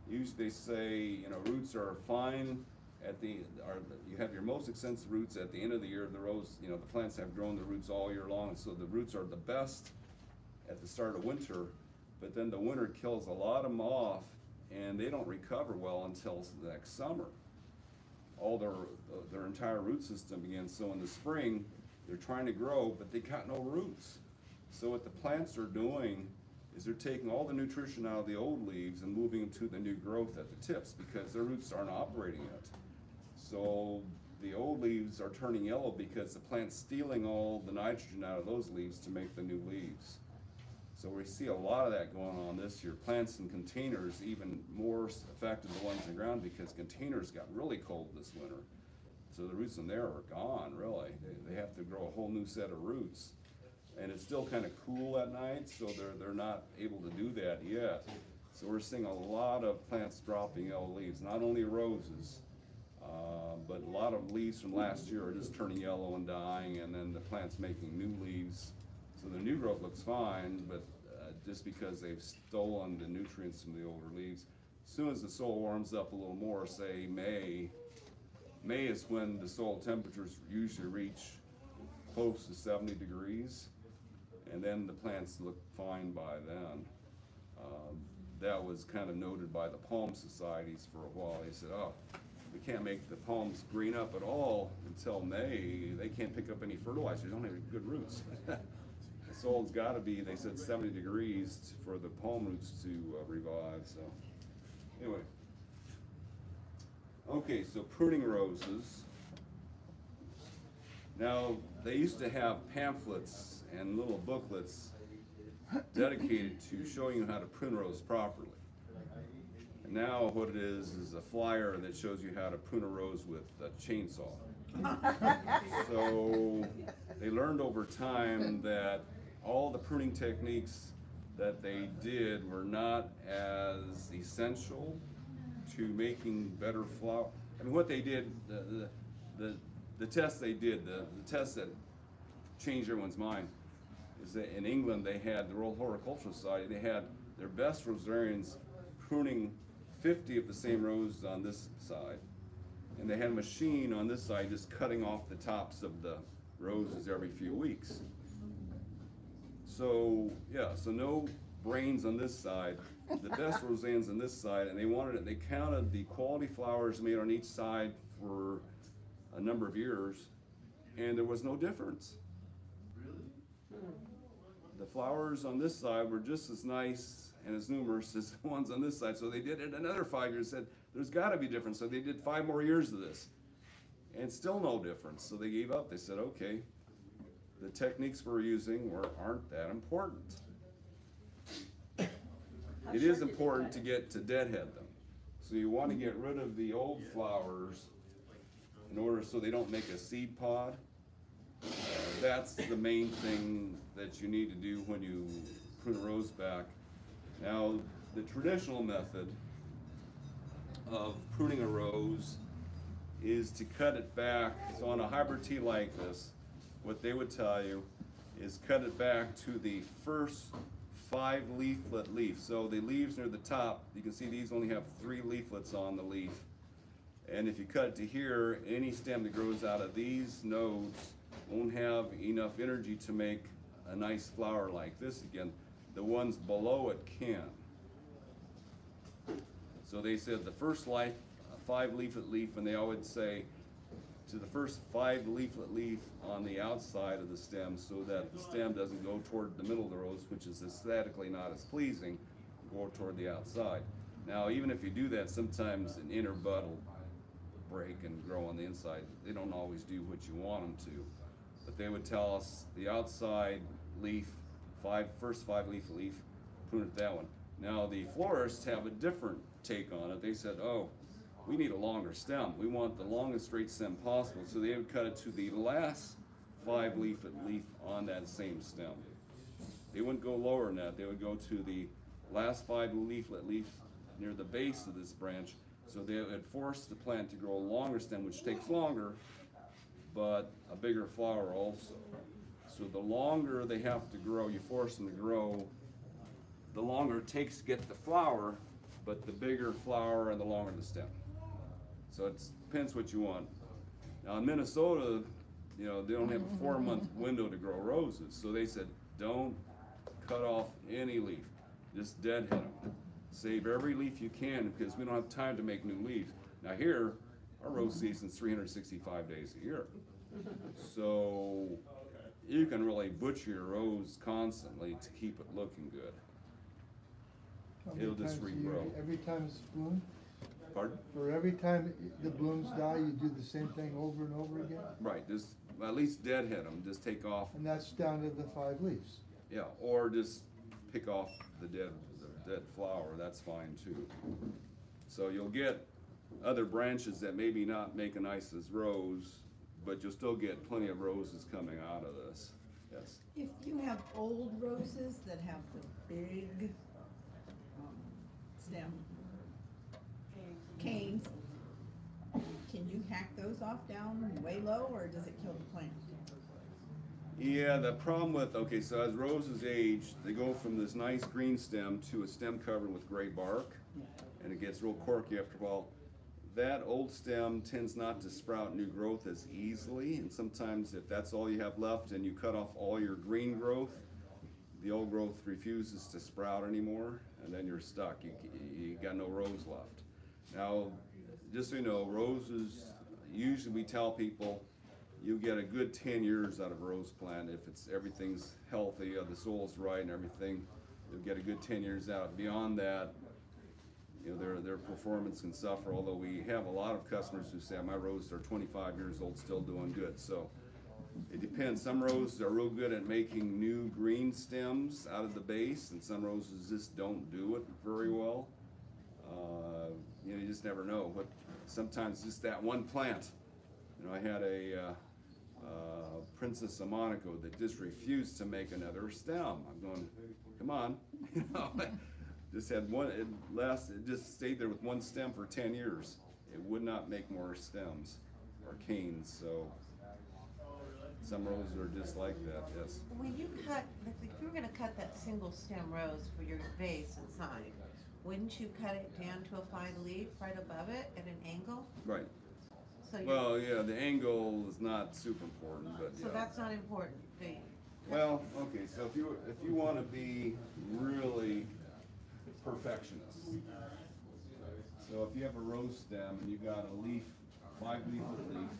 Usually they say, you know, roots are fine at the, are, you have your most extensive roots at the end of the year. The rose, you know, the plants have grown the roots all year long, so the roots are the best at the start of winter, but then the winter kills a lot of them off, and they don't recover well until the next summer. All their, their entire root system begins, so in the spring, they're trying to grow, but they got no roots. So what the plants are doing is they're taking all the nutrition out of the old leaves and moving them to the new growth at the tips, because their roots aren't operating yet. So the old leaves are turning yellow because the plant's stealing all the nitrogen out of those leaves to make the new leaves. So we see a lot of that going on this year. Plants in containers even more affected the ones in the ground because containers got really cold this winter. So the roots in there are gone, really. They, they have to grow a whole new set of roots. And it's still kind of cool at night, so they're, they're not able to do that yet. So we're seeing a lot of plants dropping yellow leaves, not only roses, uh, but a lot of leaves from last year are just turning yellow and dying, and then the plant's making new leaves. So the new growth looks fine, but uh, just because they've stolen the nutrients from the older leaves. As soon as the soil warms up a little more, say May, May is when the soil temperatures usually reach close to seventy degrees, and then the plants look fine by then. Um, that was kind of noted by the palm societies for a while. They said, oh, we can't make the palms green up at all until May. They can't pick up any fertilizer. They don't have any good roots. The soil's got to be, they said, seventy degrees for the palm roots to uh, revive. So, anyway. Okay, so pruning roses. Now, they used to have pamphlets and little booklets dedicated to showing you how to prune rose properly. And now what it is is a flyer that shows you how to prune a rose with a chainsaw. So they learned over time that all the pruning techniques that they did were not as essential to making better flower. I mean, what they did, the the, the test they did, the, the test that changed everyone's mind, is that in England they had the Royal Horticultural Society, they had their best rosarians pruning fifty of the same roses on this side, and they had a machine on this side just cutting off the tops of the roses every few weeks. So yeah, so no brains on this side, the best rosarians on this side, and they wanted it, they counted the quality flowers made on each side for a number of years, and there was no difference. The flowers on this side were just as nice and as numerous as the ones on this side. So they did it another five years, said, there's got to be a difference. So they did five more years of this, and still no difference. So they gave up. They said, okay, the techniques we're using were, aren't that important. It is important to get to deadhead them. So you want to get rid of the old flowers in order so they don't make a seed pod. Uh, that's the main thing that you need to do when you prune a rose back. Now, the traditional method of pruning a rose is to cut it back. So on a hybrid tea like this, what they would tell you is cut it back to the first five leaflet leaf. So the leaves near the top, you can see these only have three leaflets on the leaf. And if you cut it to here, any stem that grows out of these nodes won't have enough energy to make a nice flower like this again. The ones below it can. So they said the first life, five leaflet leaf, and they always say to the first five leaflet leaf on the outside of the stem so that the stem doesn't go toward the middle of the rose, which is aesthetically not as pleasing, go toward the outside. Now, even if you do that, sometimes an inner bud will break and grow on the inside. They don't always do what you want them to. But they would tell us the outside leaf, five, first five leaf leaf, prune it that one. Now the florists have a different take on it. They said, oh, we need a longer stem. We want the longest straight stem possible. So they would cut it to the last five leaflet leaf on that same stem. They wouldn't go lower than that. They would go to the last five leaflet leaf near the base of this branch. So they would force the plant to grow a longer stem, which takes longer, but a bigger flower also. So the longer they have to grow, you force them to grow, the longer it takes to get the flower, but the bigger flower and the longer the stem. So it depends what you want. Now in Minnesota, you know, they don't have a four month window to grow roses. So they said, don't cut off any leaf, just deadhead them. Save every leaf you can because we don't have time to make new leaves. Now here, our rose season's three hundred sixty-five days a year. So you can really butcher your rose constantly to keep it looking good. It'll just regrow. Every time it's bloomed? Pardon? For every time the blooms die, you do the same thing over and over again? Right, just at least deadhead them, just take off. And that's down to the five leaves? Yeah, or just pick off the dead, the dead flower, that's fine too. So you'll get other branches that maybe not make a nice as rose, but you'll still get plenty of roses coming out of this. Yes? If you have old roses that have the big um, stem canes, can you hack those off down way low, or does it kill the plant? Yeah, the problem with, okay, so as roses age, they go from this nice green stem to a stem covered with gray bark, and it gets real corky after a while. That old stem tends not to sprout new growth as easily, and sometimes if that's all you have left and you cut off all your green growth, the old growth refuses to sprout anymore, and then you're stuck. You, you got no rose left. Now, just so you know, roses, usually we tell people, you get a good ten years out of a rose plant if it's everything's healthy, uh, the soil's right and everything. You'll get a good ten years out. Beyond that, you know, their their performance can suffer, although we have a lot of customers who say, my roses are twenty-five years old, still doing good. So it depends. Some roses are real good at making new green stems out of the base, and some roses just don't do it very well. Uh, you know, you just never know. But sometimes just that one plant. You know, I had a uh, uh, Princess of Monaco that just refused to make another stem. I'm going, come on, you know, just had one. It lasted, it just stayed there with one stem for ten years. It would not make more stems or canes. So some roses are just like that. Yes. When you cut, if you were going to cut that single stem rose for your vase inside, wouldn't you cut it down to a fine leaf right above it at an angle? Right. So well, yeah, the angle is not super important, but so yeah. That's not important. Thing. Well, okay. So if you if you want to be really perfectionist, so if you have a rose stem and you got a leaf, five leaf leaf,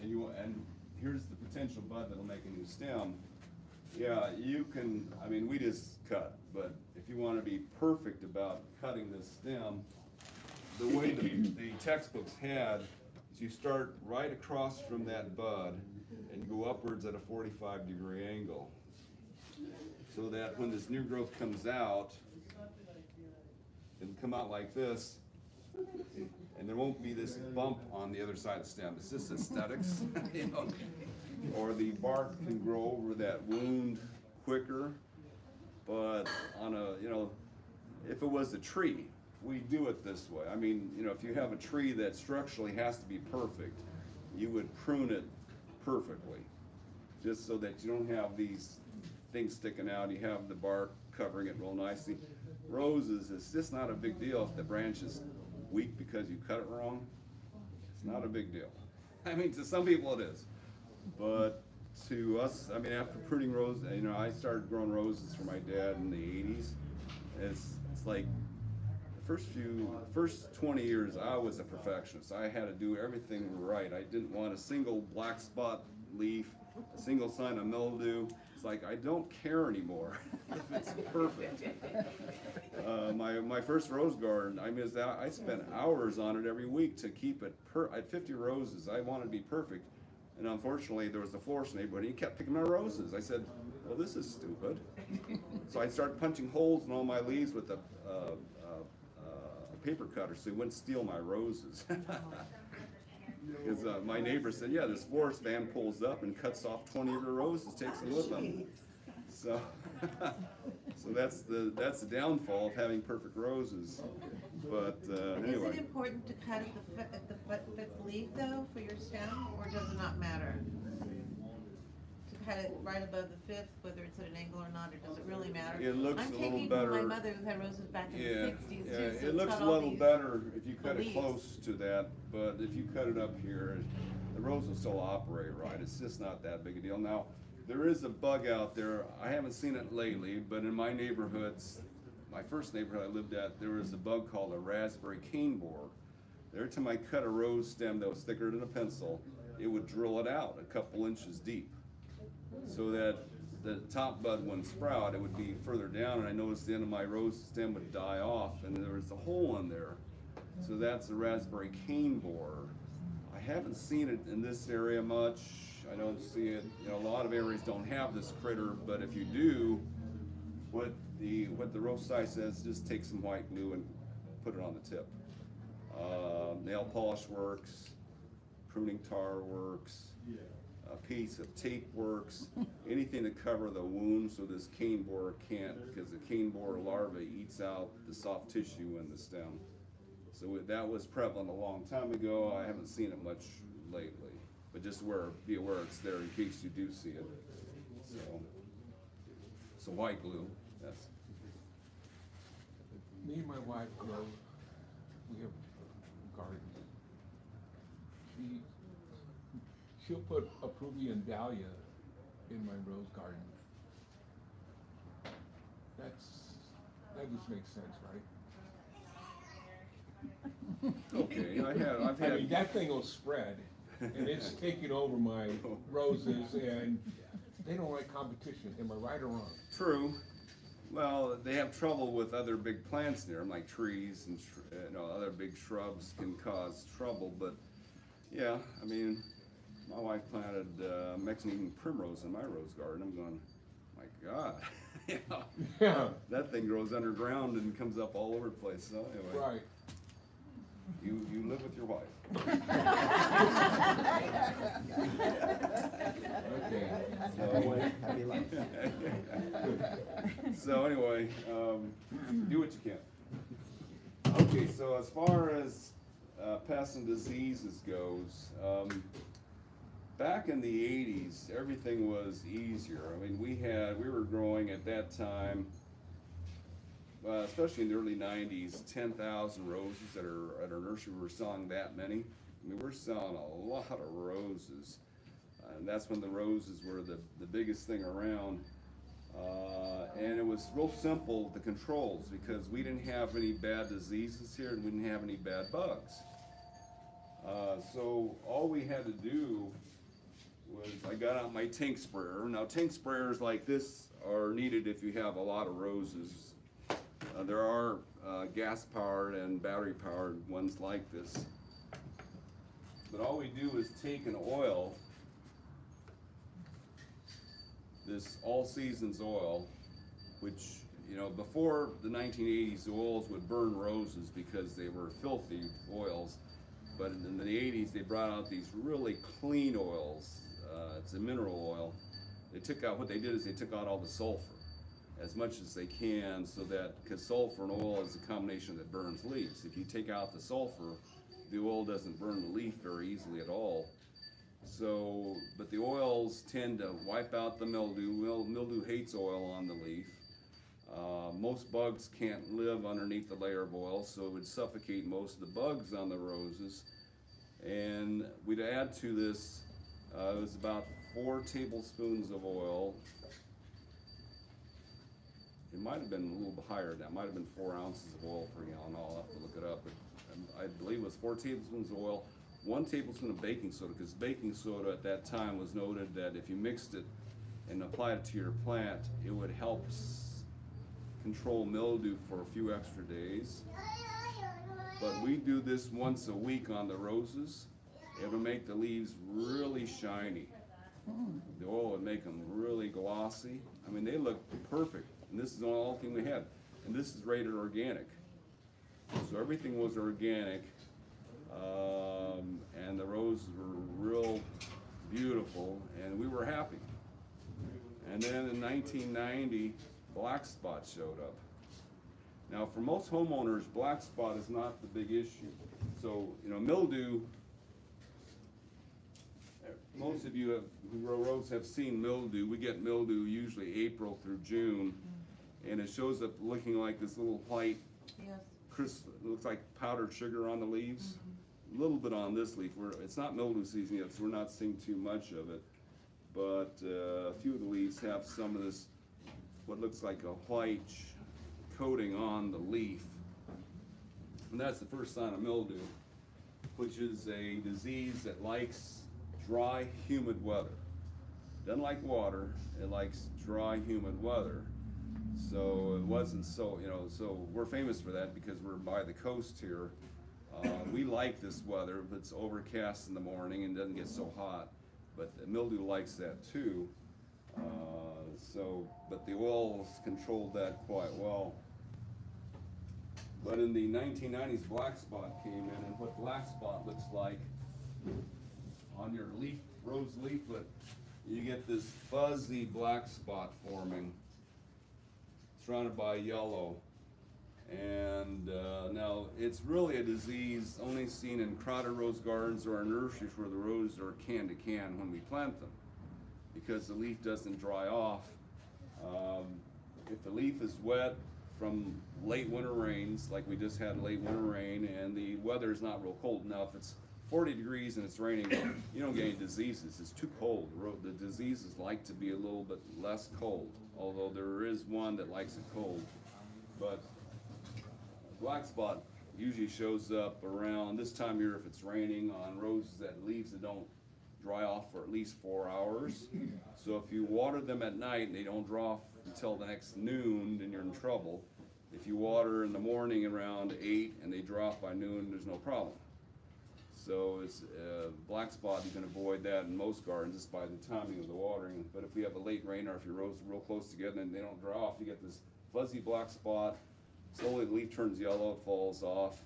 and you and here's the potential bud that'll make a new stem. Yeah, you can. I mean, we just cut, but if you want to be perfect about cutting this stem. The way the, the textbooks had is you start right across from that bud and go upwards at a forty-five degree angle. So that when this new growth comes out, it'll come out like this, and there won't be this bump on the other side of the stem. It's just aesthetics, you know. Or the bark can grow over that wound quicker, but on a, you know, if it was a tree, we do it this way. I mean, you know, if you have a tree that structurally has to be perfect, you would prune it perfectly, just so that you don't have these things sticking out. You have the bark covering it real nicely. Roses, it's just not a big deal if the branch is weak because you cut it wrong. It's not a big deal. I mean, to some people it is, but to us, I mean, after pruning roses, you know, I started growing roses for my dad in the eighties. It's it's like. First few, first twenty years, I was a perfectionist. I had to do everything right. I didn't want a single black spot leaf, a single sign of mildew. It's like, I don't care anymore if it's perfect. Uh, my, my first rose garden, I missed out. I spent hours on it every week to keep it per, I had fifty roses. I wanted to be perfect. And unfortunately, there was a florist neighborhood, and he kept picking my roses. I said, well, this is stupid. So I started punching holes in all my leaves with a, uh, uh, paper cutter so he wouldn't steal my roses. Because uh, my neighbor said, yeah, this florist van pulls up and cuts off twenty of your roses, takes them with them. So, so that's the that's the downfall of having perfect roses. But uh, anyway. Is it important to cut at the, at the fifth leaf though for your stem, or does it not matter? Had it right above the fifth, whether it's at an angle or not, or does it really matter? It looks I'm a little better. I'm taking my mother who had roses back in yeah, the sixties. Yeah, too, so it looks a little better if you cut leaves. It close to that, but if you cut it up here, the rose will still operate right. It's just not that big a deal. Now, there is a bug out there. I haven't seen it lately, but in my neighborhoods, my first neighborhood I lived at, there was a bug called a raspberry cane borer. Every time I cut a rose stem that was thicker than a pencil, it would drill it out a couple inches deep, so that the top bud wouldn't sprout. It would be further down, and I noticed the end of my rose stem would die off, and there was a hole in there. So that's the raspberry cane borer. I haven't seen it in this area much. I don't see it, you know, a lot of areas don't have this critter, but if you do, what the what the rose site says, just take some white glue and put it on the tip. Uh, nail polish works, pruning tar works, a piece of tape works, anything to cover the wounds so this cane borer can't, because the cane borer larva eats out the soft tissue in the stem. So that was prevalent a long time ago. I haven't seen it much lately, but just aware, be aware it's there in case you do see it. So, so white glue, that's. Me and my wife grow, we have gardens. She, she'll put a Peruvian dahlia in my rose garden. That's, that just makes sense, right? Okay, I had, I've had. I mean, that thing will spread, and it's taking over my roses, and they don't like competition. Am I right or wrong? True. Well, they have trouble with other big plants near them, like trees and you know, other big shrubs can cause trouble. But yeah, I mean, my wife planted uh, Mexican primrose in my rose garden. I'm going, my God, you know, yeah, that thing grows underground and comes up all over the place. So anyway, right. You, you live with your wife. Okay. So, so anyway, um, do what you can. Okay, so as far as uh, pests and diseases goes, um, back in the eighties, everything was easier. I mean, we had, we were growing at that time, Uh, especially in the early nineties, ten thousand roses at our, at our nursery. We were selling that many. I mean, we were selling a lot of roses. Uh, and that's when the roses were the, the biggest thing around. Uh, and it was real simple, the controls, because we didn't have any bad diseases here and we didn't have any bad bugs. Uh, so all we had to do was, I got out my tank sprayer. Now tank sprayers like this are needed if you have a lot of roses. Uh, there are uh, gas-powered and battery-powered ones like this. But all we do is take an oil, this all-seasons oil, which, you know, before the nineteen eighties, oils would burn roses because they were filthy oils. But in the eighties, they brought out these really clean oils. Uh, it's a mineral oil. They took out, what they did is they took out all the sulfur, as much as they can, so that, because sulfur and oil is a combination that burns leaves. If you take out the sulfur, the oil doesn't burn the leaf very easily at all. So, but the oils tend to wipe out the mildew. Well, mildew hates oil on the leaf. Uh, most bugs can't live underneath the layer of oil, so it would suffocate most of the bugs on the roses. And we'd add to this, uh, it was about four tablespoons of oil. It might have been a little higher than that. It might have been four ounces of oil per gallon. I'll have to look it up. But I believe it was four tablespoons of oil, one tablespoon of baking soda, because baking soda at that time was noted that if you mixed it and applied it to your plant, it would help control mildew for a few extra days. But we do this once a week on the roses. It would make the leaves really shiny. The oil would make them really glossy. I mean, they look perfect. And this is the only thing we had. And this is rated organic. So everything was organic. Um, and the roses were real beautiful. And we were happy. And then in nineteen ninety, black spot showed up. Now, for most homeowners, black spot is not the big issue. So, you know, mildew, most of you have, who grow roses have seen mildew. We get mildew usually April through June. And it shows up looking like this little white, yes, crisp, looks like powdered sugar on the leaves. Mm-hmm. A little bit on this leaf. We're, it's not mildew season yet, so we're not seeing too much of it. But uh, a few of the leaves have some of this, what looks like a white coating on the leaf. And that's the first sign of mildew, which is a disease that likes dry, humid weather. Doesn't like water, it likes dry, humid weather. So it wasn't so, you know, so we're famous for that because we're by the coast here. Uh, we like this weather, but it's overcast in the morning and doesn't get so hot. but the mildew likes that too. Uh, so, but the oils controlled that quite well. But in the nineteen nineties, black spot came in, and what black spot looks like on your leaf, rose leaflet, you get this fuzzy black spot forming, surrounded by yellow. And uh, now it's really a disease only seen in crowded rose gardens or in nurseries where the roses are can to can when we plant them, because the leaf doesn't dry off. Um, if the leaf is wet from late winter rains, like we just had late winter rain, and the weather is not real cold enough, it's forty degrees and it's raining, you don't get any diseases. It's too cold. The diseases like to be a little bit less cold, although there is one that likes it cold. But black spot usually shows up around this time of year if it's raining on roses that leaves that don't dry off for at least four hours. So if you water them at night and they don't dry off until the next noon, then you're in trouble. If you water in the morning around eight and they dry off by noon, there's no problem. So it's uh, black spot, you can avoid that in most gardens just by the timing of the watering. But if we have a late rain or if your roses are real close together and they don't dry off, you get this fuzzy black spot. Slowly the leaf turns yellow, it falls off.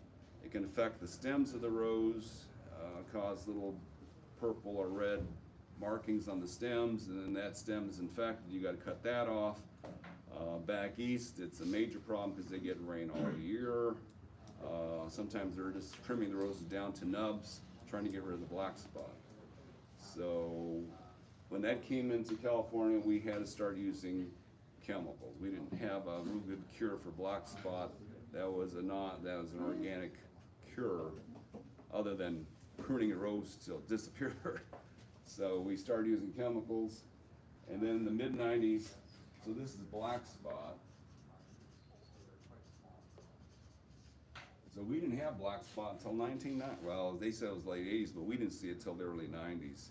It can affect the stems of the rose, uh, cause little purple or red markings on the stems, and then that stem is infected. You got to cut that off. Uh, back east, it's a major problem because they get rain all year. Uh, sometimes they're just trimming the roses down to nubs, trying to get rid of the black spot. So when that came into California, we had to start using chemicals. We didn't have a real good cure for black spot. That was a not that was an organic cure, other than pruning a rose till it disappeared. So we started using chemicals, and then in the mid nineties. So this is black spot. So we didn't have black spot until nineteen ninety. Well, they said it was late eighties, but we didn't see it till the early nineties.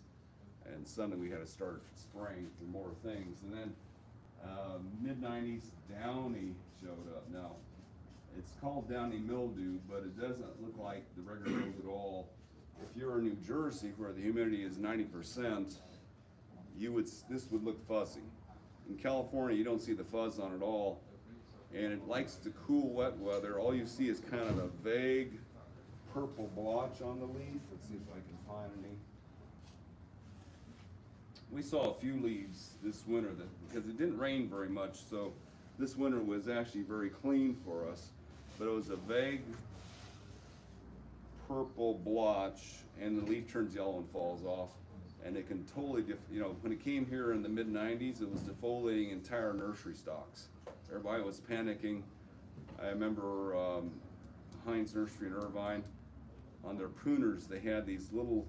And suddenly we had to start spraying for more things, and then. Uh, mid nineties, downy showed up. Now, it's called downy mildew, but it doesn't look like the regular rose at all. If you're in New Jersey, where the humidity is ninety percent, you would this would look fuzzy. In California, you don't see the fuzz on it at all, and it likes the cool, wet weather. All you see is kind of a vague purple blotch on the leaf. Let's see if I can find any. We saw a few leaves this winter that, because it didn't rain very much, so this winter was actually very clean for us, but it was a vague purple blotch, and the leaf turns yellow and falls off, and it can totally, diff you know, when it came here in the mid nineties, it was defoliating entire nursery stocks. Everybody was panicking. I remember um, Heinz Nursery in Irvine, on their pruners, they had these little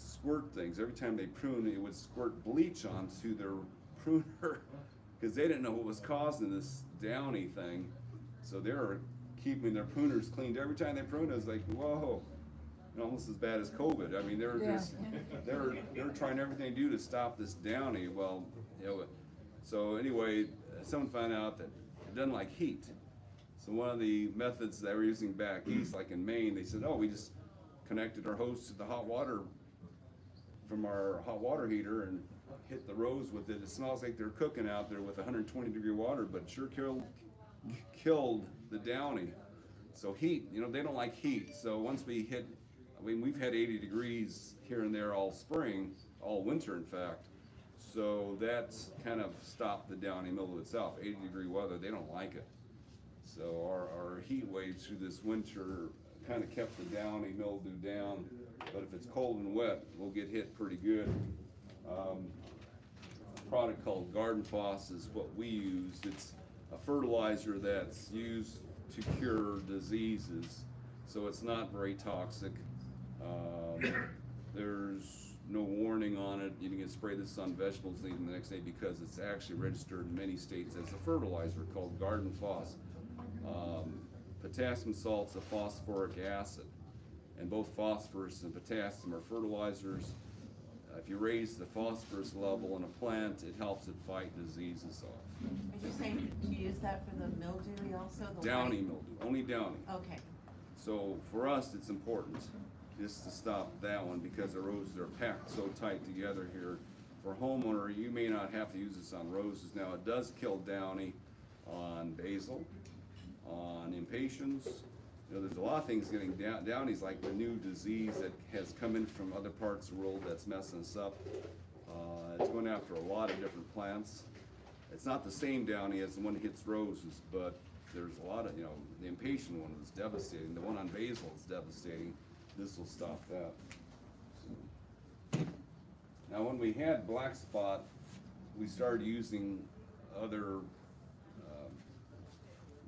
squirt things. Every time they prune, it would squirt bleach onto their pruner because they didn't know what was causing this downy thing. So they were keeping their pruners cleaned. Every time they pruned, it was like, whoa, and almost as bad as COVID. I mean, they were yeah. just, they were, they were trying everything to do to stop this downy. Well, you know, so anyway, someone found out that it doesn't like heat. So one of the methods they were using back east, like in Maine, they said, oh, we just connected our hose to the hot water from our hot water heater and hit the rose with it. It smells like they're cooking out there with one hundred twenty degree water, but sure killed, killed the downy. So heat, you know, they don't like heat. So once we hit, I mean, we've had eighty degrees here and there all spring, all winter in fact. So that's kind of stopped the downy mildew itself. eighty degree weather, they don't like it. So our, our heat waves through this winter kind of kept the downy mildew down. But if it's cold and wet, we'll get hit pretty good. Um, a product called Garden Fos is what we use. It's a fertilizer that's used to cure diseases, so it's not very toxic. Um, there's no warning on it. You can get spray this on vegetables leave them the next day because it's actually registered in many states as a fertilizer called Garden Fos. Um, potassium salt's a phosphoric acid. And both phosphorus and potassium are fertilizers. Uh, if you raise the phosphorus level in a plant, it helps it fight diseases off. Are you saying you use that for the mildew also? The downy white? Mildew, only downy. Okay. So for us, it's important. just to stop that one, because the roses are packed so tight together here. For homeowner, you may not have to use this on roses. Now, it does kill downy on basil, on impatiens. You know, there's a lot of things getting down, downies, like the new disease that has come in from other parts of the world that's messing us up. Uh, it's going after a lot of different plants. It's not the same downy as the one that hits roses, but there's a lot of, you know, the impatient one is devastating. The one on basil is devastating. This will stop that. So. Now, when we had black spot, we started using other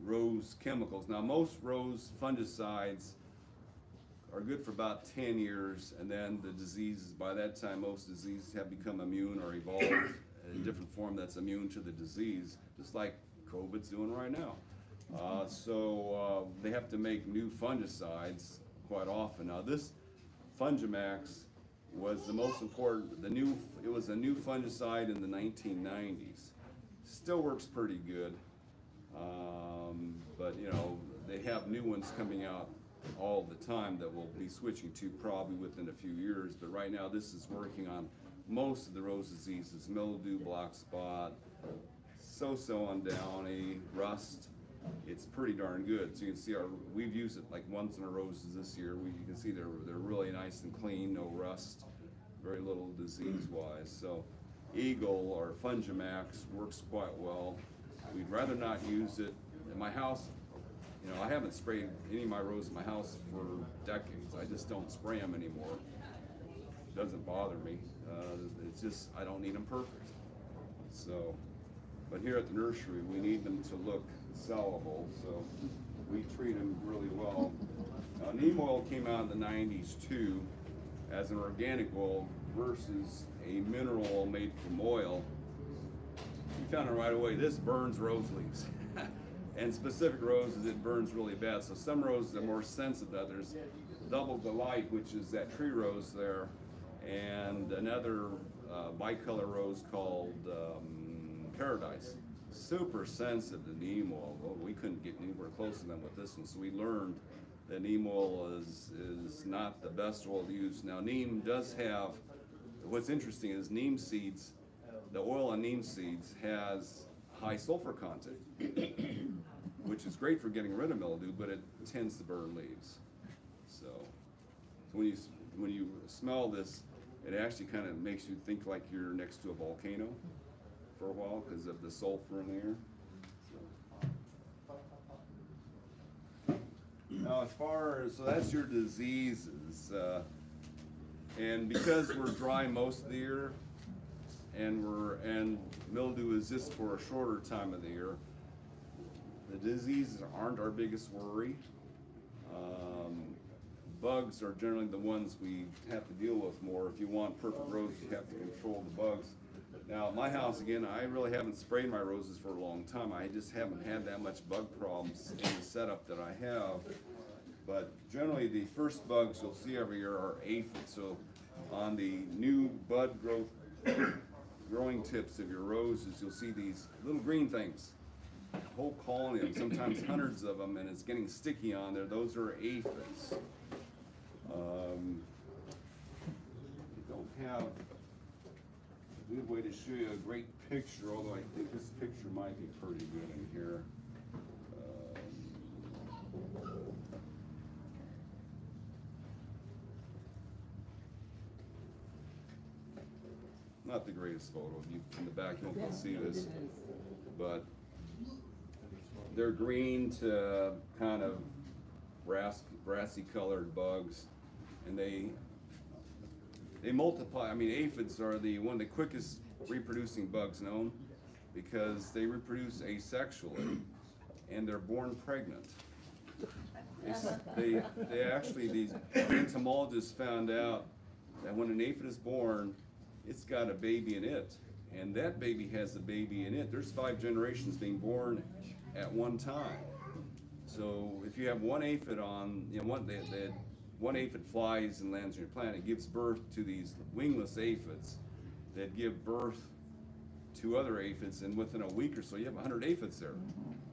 rose chemicals. Now, most rose fungicides are good for about ten years, and then the diseases, by that time most diseases have become immune or evolved in a different form that's immune to the disease, just like COVID's doing right now. Uh, so uh, they have to make new fungicides quite often. Now, this Fungimax was the most important, the new, it was a new fungicide in the nineteen nineties. Still works pretty good. Um, but you know, they have new ones coming out all the time that we'll be switching to probably within a few years. But right now, this is working on most of the rose diseases: mildew, black spot, so-so on downy, rust. It's pretty darn good. So you can see our, we've used it like once in our roses this year. We, you can see they're they're really nice and clean, no rust, very little disease-wise. So Eagle or Fungimax works quite well. We'd rather not use it in my house. You know, I haven't sprayed any of my roses in my house for decades. I just don't spray them anymore. It doesn't bother me. Uh, it's just, I don't need them perfect. So, but here at the nursery, we need them to look sellable. So we treat them really well. Now, neem oil came out in the nineties too, as an organic oil versus a mineral oil made from oil. You found it right away. This burns rose leaves, and specific roses it burns really bad. So some roses are more sensitive than others. Double Delight, which is that tree rose there, and another uh, bicolor rose called um, Paradise. Super sensitive to neem oil. Well, we couldn't get anywhere close to them with this one, so we learned that neem oil is is not the best oil to use. Now, neem does have. What's interesting is neem seeds. The oil on neem seeds has high sulfur content, which is great for getting rid of mildew, but it tends to burn leaves. So, so when you when you smell this, it actually kind of makes you think like you're next to a volcano for a while because of the sulfur in the air. So. Now, as far as, so that's your diseases, uh, and because we're dry most of the year, and we're and mildew is just for a shorter time of the year. The diseases aren't our biggest worry. Um, bugs are generally the ones we have to deal with more. If you want perfect roses, you have to control the bugs. Now, at my house, again, I really haven't sprayed my roses for a long time. I just haven't had that much bug problems in the setup that I have. But generally, the first bugs you'll see every year are aphids. So on the new bud growth growing tips of your roses, you'll see these little green things, a whole colony of them, sometimes hundreds of them, and it's getting sticky on there. Those are aphids. Um, we don't have a good way to show you a great picture, although I think this picture might be pretty good in here. Um, Not the greatest photo. You, in the back, you won't be able to see this, but they're green to kind of brass, brassy-colored bugs, and they they multiply. I mean, aphids are the one of the quickest reproducing bugs known because they reproduce asexually, and they're born pregnant. They they actually these entomologists found out that when an aphid is born, it's got a baby in it, and that baby has a baby in it. There's five generations being born at one time. So if you have one aphid on, you know, one, they, they, one aphid flies and lands on your plant, it gives birth to these wingless aphids that give birth to other aphids, and within a week or so, you have one hundred aphids there.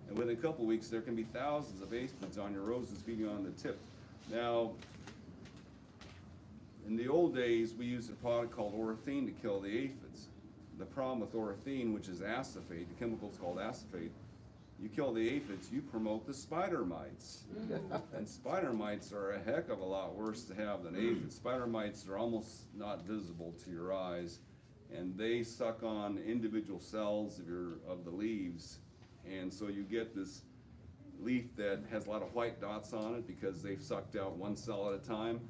And within a couple weeks, there can be thousands of aphids on your roses feeding on the tip. Now, In the old days, we used a product called orethine to kill the aphids. The problem with orethine, which is acephate, the chemical is called acephate, you kill the aphids, you promote the spider mites. And spider mites are a heck of a lot worse to have than aphids. Spider mites are almost not visible to your eyes, and they suck on individual cells of, your, of the leaves. And so you get this leaf that has a lot of white dots on it because they've sucked out one cell at a time.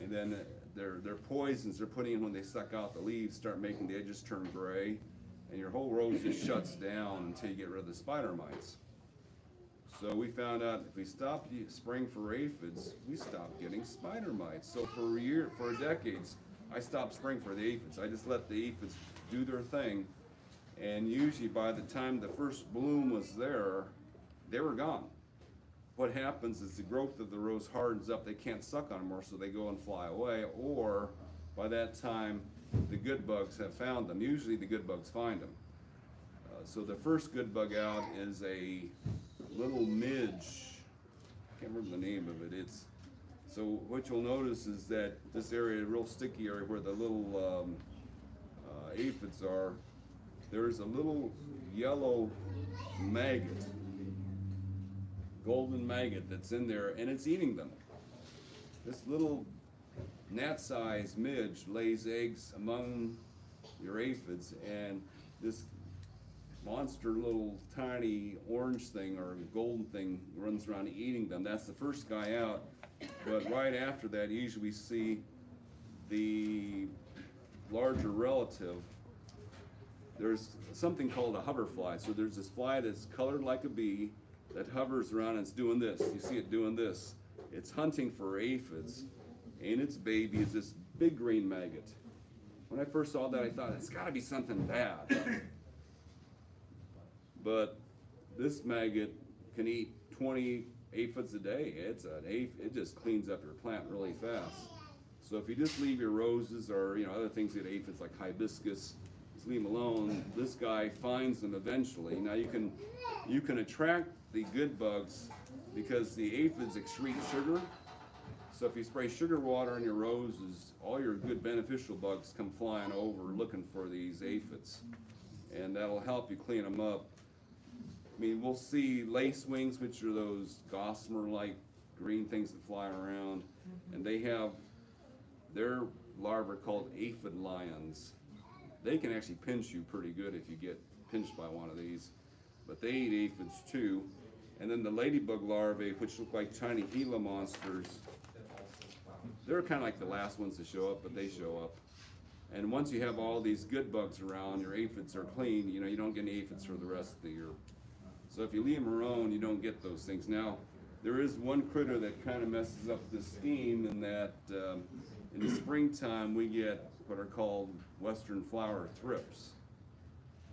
And then their, their poisons they're putting in when they suck out the leaves start making the edges turn gray. And your whole rose just shuts down until you get rid of the spider mites. So we found out if we stopped spraying for aphids, we stopped getting spider mites. So for a year, for decades, I stopped spraying for the aphids. I just let the aphids do their thing. And usually by the time the first bloom was there, they were gone. What happens is the growth of the rose hardens up. They can't suck on them more, so they go and fly away. Or by that time, the good bugs have found them. Usually the good bugs find them. Uh, so the first good bug out is a little midge. I can't remember the name of it. It's so what you'll notice is that this area, a real sticky area where the little um, uh, aphids are, there's a little yellow maggot, golden maggot that's in there, and it's eating them. This little gnat-sized midge lays eggs among your aphids, and this monster little tiny orange thing or golden thing runs around eating them. That's the first guy out, but right after that usually we see the larger relative. There's something called a hoverfly. So there's this fly that's colored like a bee that hovers around and it's doing this. You see it doing this. It's hunting for aphids. And its baby is this big green maggot. When I first saw that, I thought, it's gotta be something bad. But this maggot can eat twenty aphids a day. It's an aph it just cleans up your plant really fast. So if you just leave your roses or you know other things that get aphids like hibiscus, just leave them alone, this guy finds them eventually. Now you can, you can attract the good bugs because the aphids excrete sugar. So if you spray sugar water on your roses, all your good beneficial bugs come flying over looking for these aphids. And that'll help you clean them up. I mean, we'll see lacewings, which are those gossamer-like green things that fly around. And they have their larvae called aphid lions. They can actually pinch you pretty good if you get pinched by one of these. But they eat aphids too. And then the ladybug larvae, which look like tiny Gila monsters, they're kind of like the last ones to show up, but they show up. And once you have all these good bugs around, your aphids are clean, you know, you don't get any aphids for the rest of the year. So if you leave them alone, you don't get those things. Now, there is one critter that kind of messes up this scheme in that um, in the springtime, we get what are called western flower thrips.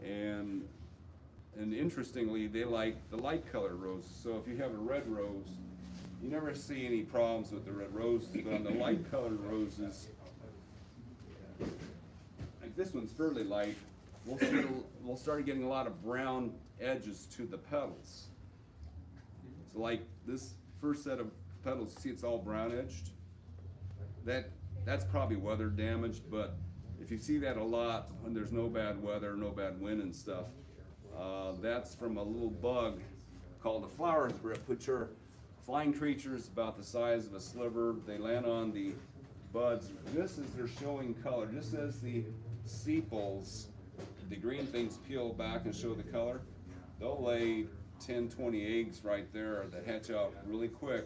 And, and interestingly, they like the light colored roses. So if you have a red rose, you never see any problems with the red roses, but on the light colored roses, like this one's fairly light, we'll, see, we'll start getting a lot of brown edges to the petals. So like this first set of petals, see it's all brown edged? That, that's probably weather damaged, but if you see that a lot when there's no bad weather, no bad wind and stuff, uh, that's from a little bug called a flower thrip, which are flying creatures about the size of a sliver. They land on the buds. This is their showing color. Just as the sepals, the green things peel back and show the color, they'll lay ten, twenty eggs right there that hatch out really quick,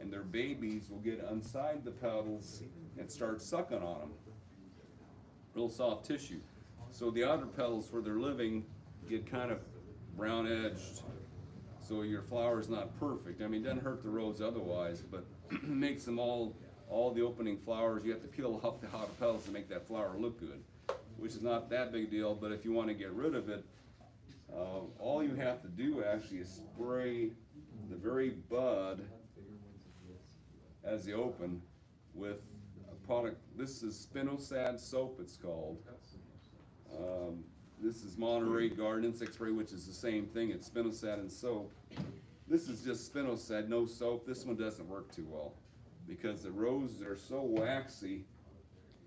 and their babies will get inside the petals and start sucking on them. Real soft tissue. So the outer petals where they're living get kind of brown edged. So your flower's not perfect. I mean, it doesn't hurt the rose otherwise, but makes them all, all the opening flowers, you have to peel off the outer petals to make that flower look good, which is not that big a deal, but if you want to get rid of it, uh, all you have to do actually is spray the very bud as they open with a product. This is Spinosad soap, it's called. Um, This is Monterey Garden Insect Spray, which is the same thing. It's spinosad and soap. This is just spinosad, no soap. This one doesn't work too well because the roses are so waxy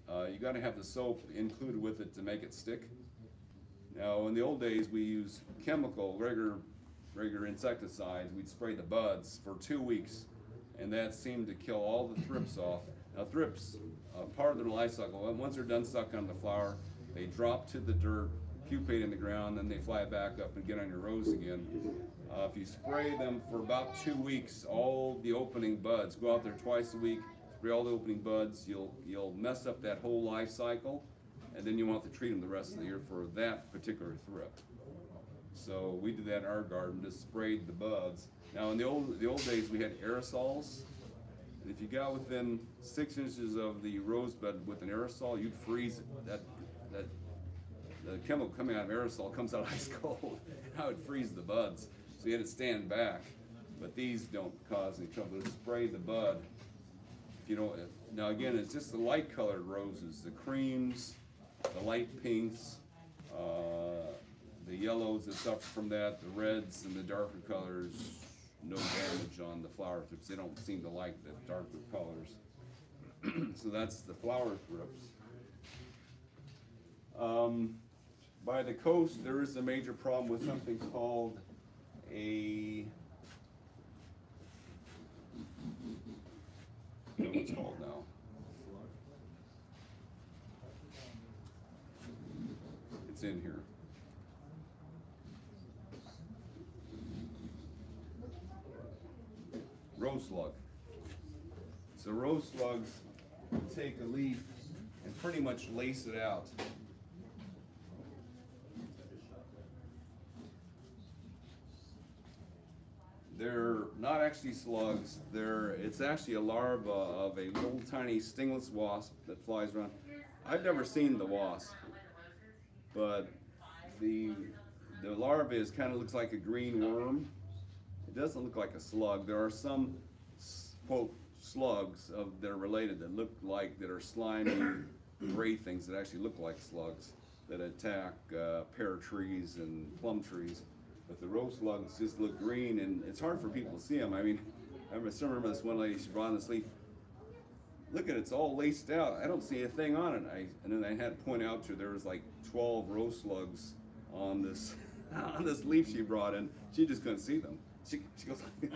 Uh, you got to have the soap included with it to make it stick. Now, in the old days, we used chemical, regular, regular insecticides. We'd spray the buds for two weeks, and that seemed to kill all the thrips off. Now, thrips, uh, part of their life cycle, once they're done sucking on the flower, they drop to the dirt, pupate in the ground, then they fly back up and get on your rose again. Uh, if you spray them for about two weeks, all the opening buds, go out there twice a week, spray all the opening buds, you'll, you'll mess up that whole life cycle, and then you want to treat them the rest of the year for that particular thrip. So we did that in our garden, just sprayed the buds. Now in the old, the old days we had aerosols, and if you got within six inches of the rose bed with an aerosol, you'd freeze it. That, that, the chemical coming out of aerosol comes out ice cold, and I would freeze the buds. So you had to stand back, but these don't cause any trouble. Just spray the bud. If you know, if, now again, it's just the light colored roses, the creams, the light pinks, uh, the yellows that suffer from that, the reds and the darker colors, no damage on the flower thrips. They don't seem to like the darker colors. So that's the flower thrips. Um, by the coast, there is a major problem with something called a, I don't know what it's called now. It's in here. Rose slug. So rose slugs take a leaf and pretty much lace it out. They're not actually slugs. They're, it's actually a larva of a little tiny stingless wasp that flies around. I've never seen the wasp, but the, the larva is kind of looks like a green worm. It doesn't look like a slug. There are some, quote, slugs of that are related that look like, that are slimy gray things that actually look like slugs that attack uh, pear trees and plum trees. But the rose slugs just look green, and it's hard for people to see them. I mean, I remember this one lady, she brought on this leaf. Look at it, it's all laced out. I don't see a thing on it. I, and then I had to point out to her there was like twelve rose slugs on this on this leaf she brought in. She just couldn't see them. She, she goes like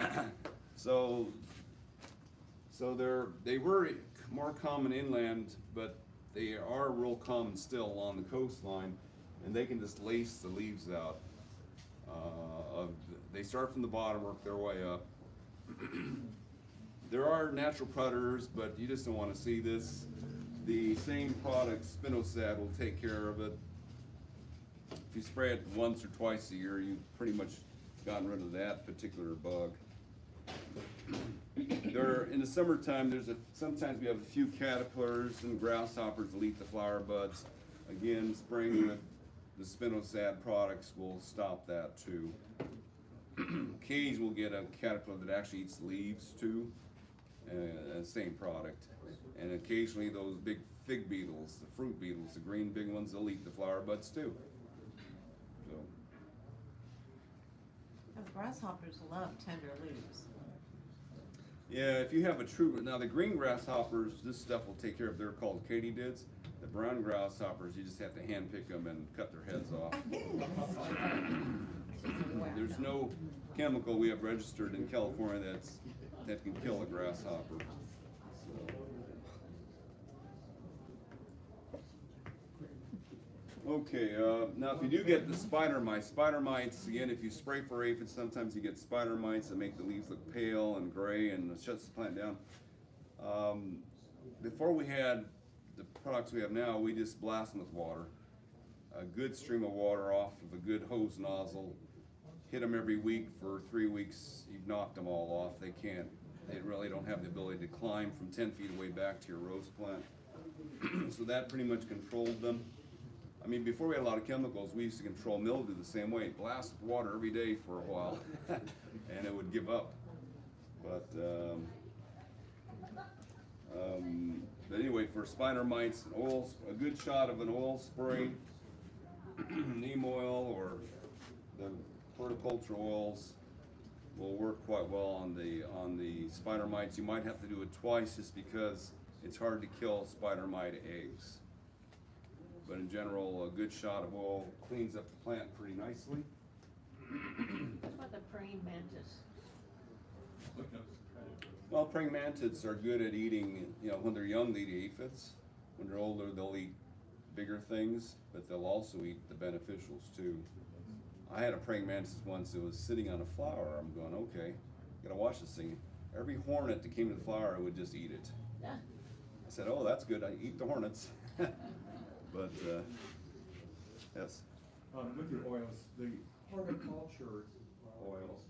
that. so, so they're they were more common inland, but they are real common still along the coastline, and they can just lace the leaves out. Uh, of, they start from the bottom, work their way up. There are natural predators, but you just don't want to see this. The same product, Spinosad, will take care of it. If you spray it once or twice a year, you've pretty much gotten rid of that particular bug. There, in the summertime, there's a, sometimes we have a few caterpillars and grasshoppers that eat the flower buds. Again, spraying with the Spinosad products will stop that too. Cage will get a caterpillar that actually eats leaves too, uh, same product. And occasionally those big fig beetles, the fruit beetles, the green big ones, they'll eat the flower buds too. So. The grasshoppers love tender leaves. Yeah, if you have a true, now the green grasshoppers, this stuff will take care of, they're called katydids. The brown grasshoppers, you just have to hand pick them and cut their heads off. There's no chemical we have registered in California that's, that can kill a grasshopper. So. Okay, uh, now if you do get the spider mites, spider mites, again, if you spray for aphids, sometimes you get spider mites that make the leaves look pale and gray and it shuts the plant down. Um, before we had the products we have now, we just blast them with water. A good stream of water off of a good hose nozzle. Hit them every week for three weeks. You've knocked them all off. They can't, they really don't have the ability to climb from ten feet away back to your rose plant. So that pretty much controlled them. I mean, before we had a lot of chemicals, we used to control mildew the same way. Blast with water every day for a while, and it would give up. But, um, um, But anyway, for spider mites, an oil, a good shot of an oil spray, neem oil or the horticultural oils will work quite well on the on the spider mites. You might have to do it twice just because it's hard to kill spider mite eggs. But in general, a good shot of oil cleans up the plant pretty nicely. What about the praying mantis? Well, praying mantids are good at eating, you know, when they're young they eat aphids. When they're older they'll eat bigger things, but they'll also eat the beneficials too. I had a praying mantis once that was sitting on a flower. I'm going, okay, gotta watch this thing. Every hornet that came to the flower would just eat it. Yeah. I said, oh, that's good, I eat the hornets. But, uh, yes? Um, with the oils, the horticulture oils,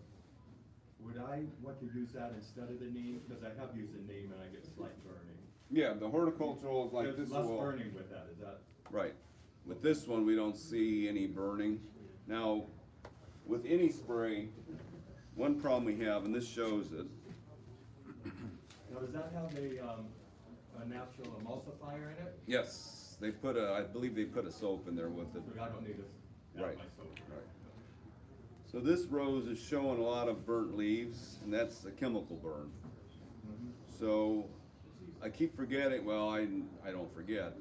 would I want to use that instead of the neem? Because I have used the neem and I get slight burning. Yeah, the horticultural is like There's this less oil. burning with that, is that? Right. With this one, we don't see any burning. Now, with any spray, one problem we have, and this shows it. Now, does that have a, um, a natural emulsifier in it? Yes. They put a, I believe they put a soap in there with it. I don't need a, right. My soap. Right. So this rose is showing a lot of burnt leaves, and that's a chemical burn. Mm-hmm. So I keep forgetting. Well, I I don't forget.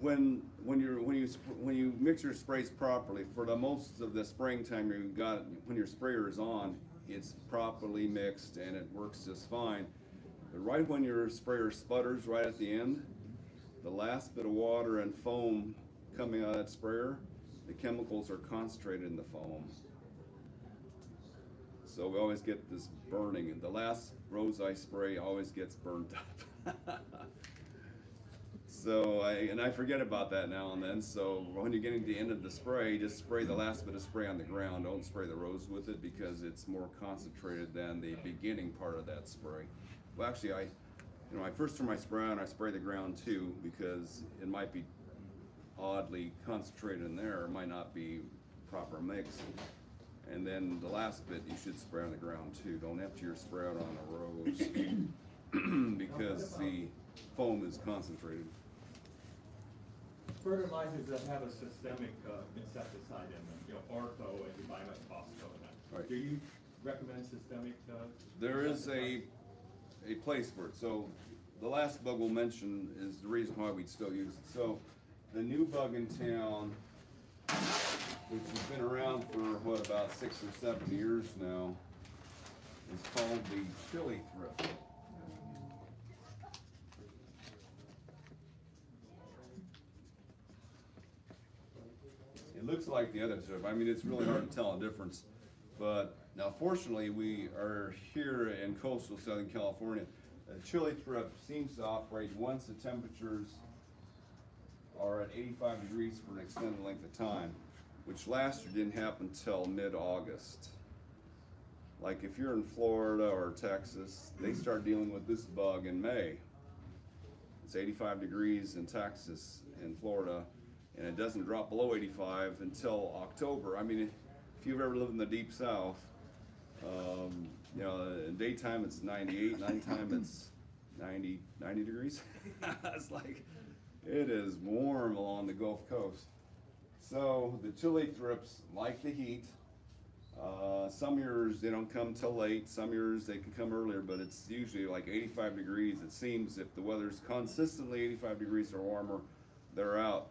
When when you're when you when you mix your sprays properly for the most of the springtime, you've got when your sprayer is on, it's properly mixed and it works just fine. But right when your sprayer sputters right at the end, the last bit of water and foam coming out of that sprayer, the chemicals are concentrated in the foam. So we always get this burning, and the last rose I spray always gets burnt up. So I, and I forget about that now and then, so when you're getting to the end of the spray, just spray the last bit of spray on the ground. Don't spray the rose with it because it's more concentrated than the beginning part of that spray. Well, actually, I You know, I first turn my spray on, I spray the ground too, because it might be oddly concentrated in there, it might not be proper mix. And then the last bit, you should spray on the ground too. Don't empty your spray out on a rose because the foam is concentrated. Fertilizers that have a systemic uh, insecticide in them, you know, ortho and you buy like Costco and that. Right. Do you recommend systemic? Uh, there is a a place for it. So the last bug we'll mention is the reason why we'd still use it. So the new bug in town, which has been around for what, about six or seven years now, is called the chili thrift. It looks like the other thrift. I mean, it's really hard to tell a difference, but now, fortunately, we are here in coastal Southern California. The chili thrift seems to operate once the temperatures are at eighty-five degrees for an extended length of time, which last year didn't happen until mid-August. Like if you're in Florida or Texas, they start dealing with this bug in May. It's eighty-five degrees in Texas and Florida, and it doesn't drop below eighty-five until October. I mean, if you've ever lived in the Deep South, Um, you know, in daytime it's ninety-eight, nighttime it's ninety, ninety degrees. It's like, it is warm along the Gulf Coast. So the chili thrips like the heat. Uh, some years they don't come till late, some years they can come earlier, but it's usually like eighty-five degrees. It seems if the weather's consistently eighty-five degrees or warmer, they're out.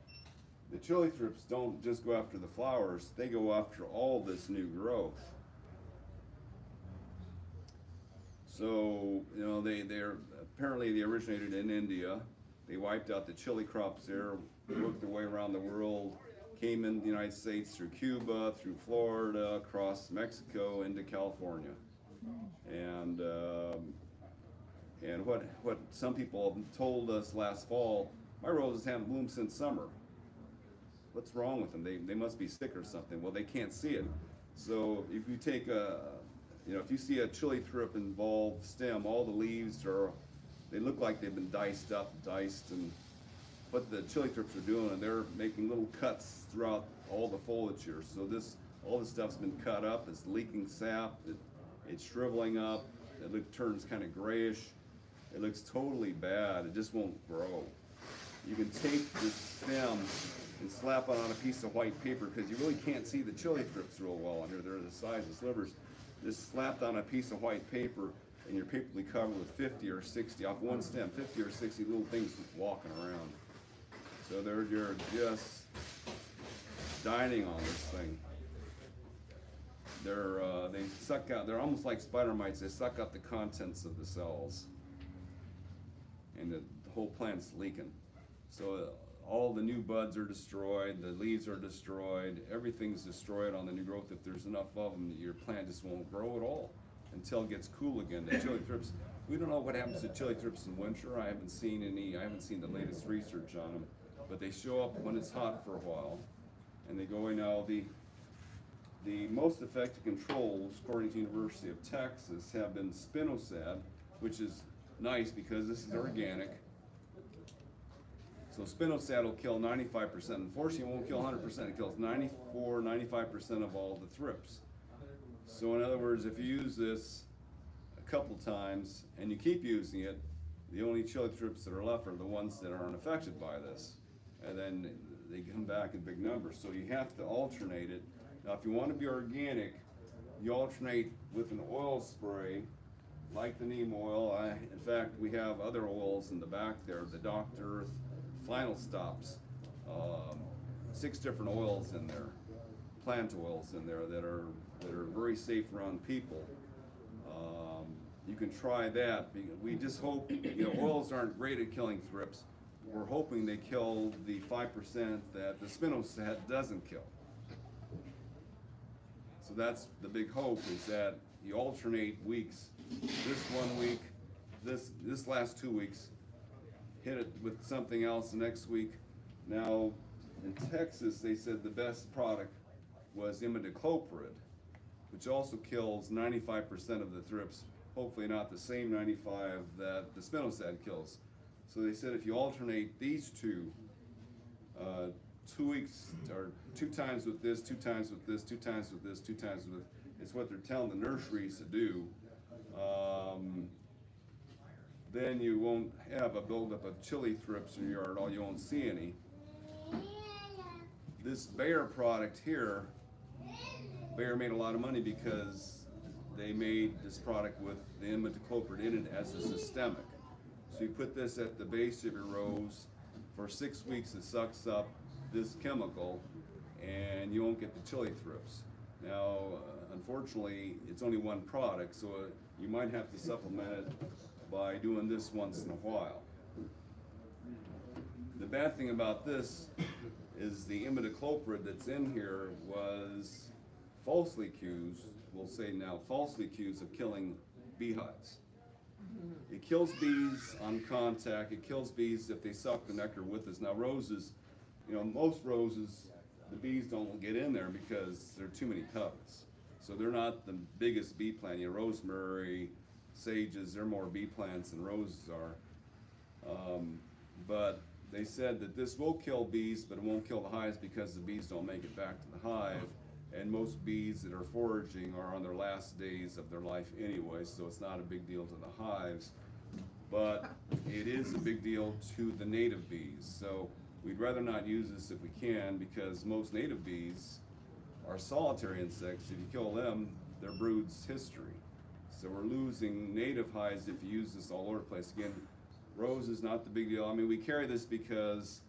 The chili thrips don't just go after the flowers, they go after all this new growth. So, you know, they, they're, apparently they originated in India. They wiped out the chili crops there, worked their way around the world, came into the United States through Cuba, through Florida, across Mexico, into California. And, um, and what, what some people told us last fall, my roses haven't bloomed since summer. What's wrong with them? They, they must be sick or something. Well, they can't see it. So if you take a, You know, if you see a chili thrip involved stem, all the leaves are, they look like they've been diced up, diced, and what the chili thrips are doing, and they're making little cuts throughout all the foliage here. So this, all this stuff's been cut up, it's leaking sap, it, it's shriveling up, it look, turns kind of grayish, it looks totally bad, it just won't grow. You can take this stem and slap it on a piece of white paper, because you really can't see the chili thrips real well on here, they're the size of slivers. Just slapped on a piece of white paper and you're perfectly covered with fifty or sixty, off one stem, fifty or sixty little things just walking around. So they're, you're just dining on this thing. They're, uh, they suck out, they're almost like spider mites, they suck up the contents of the cells. And the, the whole plant's leaking. So uh, all the new buds are destroyed, the leaves are destroyed, everything's destroyed on the new growth. If there's enough of them, your plant just won't grow at all until it gets cool again. The chilithrips, we don't know what happens to chilithrips in winter. I haven't seen any, I haven't seen the latest research on them, but they show up when it's hot for a while, and they go in all the The most effective controls, according to the University of Texas, have been Spinosad, which is nice because this is organic. So Spinosad will kill ninety-five percent. Unfortunately, it won't kill one hundred percent. It kills ninety-four, ninety-five percent of all the thrips. So in other words, if you use this a couple times and you keep using it, the only chilithrips that are left are the ones that aren't affected by this. And then they come back in big numbers. So you have to alternate it. Now, if you want to be organic, you alternate with an oil spray, like the neem oil. I, in fact, we have other oils in the back there, the Doctor Earth Final Stops, um, six different oils in there, plant oils in there that are that are very safe around people. Um, you can try that. We just hope, you know, oils aren't great at killing thrips. We're hoping they kill the five percent that the Spinosad doesn't kill. So that's the big hope, is that you alternate weeks. This one week, this this last two weeks, hit it with something else the next week. Now, in Texas, they said the best product was imidacloprid, which also kills ninety-five percent of the thrips, hopefully not the same ninety-five that the Spinosad kills. So they said if you alternate these two, uh, two weeks, or two times with this, two times with this, two times with this, two times with this, is what they're telling the nurseries to do. Um, then you won't have a buildup of chilithrips in your yard, or you won't see any. This Bayer product here, Bayer made a lot of money because they made this product with the imidacloprid in it as a systemic. So you put this at the base of your rose, for six weeks it sucks up this chemical, and you won't get the chilithrips. Now, uh, unfortunately, it's only one product, so uh, you might have to supplement it by doing this once in a while. The bad thing about this is the imidacloprid that's in here was falsely accused, we'll say now, falsely accused of killing beehives. It kills bees on contact, it kills bees if they suck the nectar with us. Now, roses, you know, most roses, the bees don't get in there because there are too many petals. So they're not the biggest bee plant. You know, rosemary, sages, they're more bee plants than roses are. Um, but they said that this will kill bees, but it won't kill the hives because the bees don't make it back to the hive. And most bees that are foraging are on their last days of their life anyway, so it's not a big deal to the hives. But it is a big deal to the native bees. So we'd rather not use this if we can, because most native bees are solitary insects. If you kill them, their brood's history. So we're losing native hives if you use this all over the place. Again, rose is not the big deal. I mean, we carry this because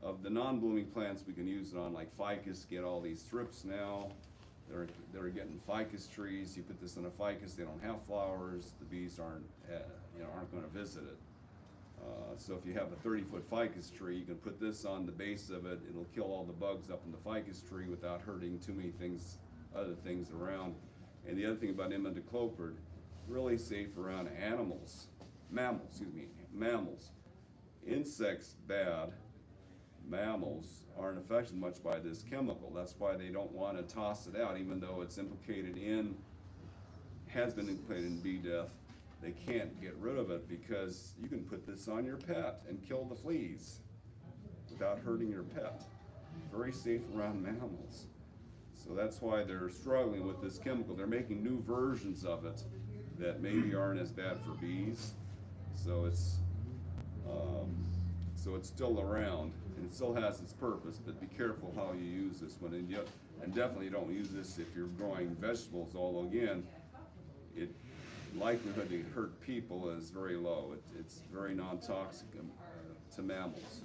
of the non-blooming plants we can use it on, like ficus, get all these thrips now. They're, they're getting ficus trees. You put this in a ficus, they don't have flowers. The bees aren't, you know, aren't gonna visit it. Uh, so if you have a thirty-foot ficus tree, you can put this on the base of it. It'll kill all the bugs up in the ficus tree without hurting too many things, other things around. And the other thing about imidacloprid, really safe around animals, mammals, excuse me, mammals. Insects, bad. Mammals aren't affected much by this chemical. That's why they don't want to toss it out, even though it's implicated in, has been implicated in bee death. They can't get rid of it because you can put this on your pet and kill the fleas without hurting your pet. Very safe around mammals. So that's why they're struggling with this chemical. They're making new versions of it that maybe aren't as bad for bees. So it's, um, so it's still around and it still has its purpose, but be careful how you use this one. And, you, and definitely don't use this if you're growing vegetables, although again, it likelihood to hurt people is very low. It, it's very non-toxic to mammals.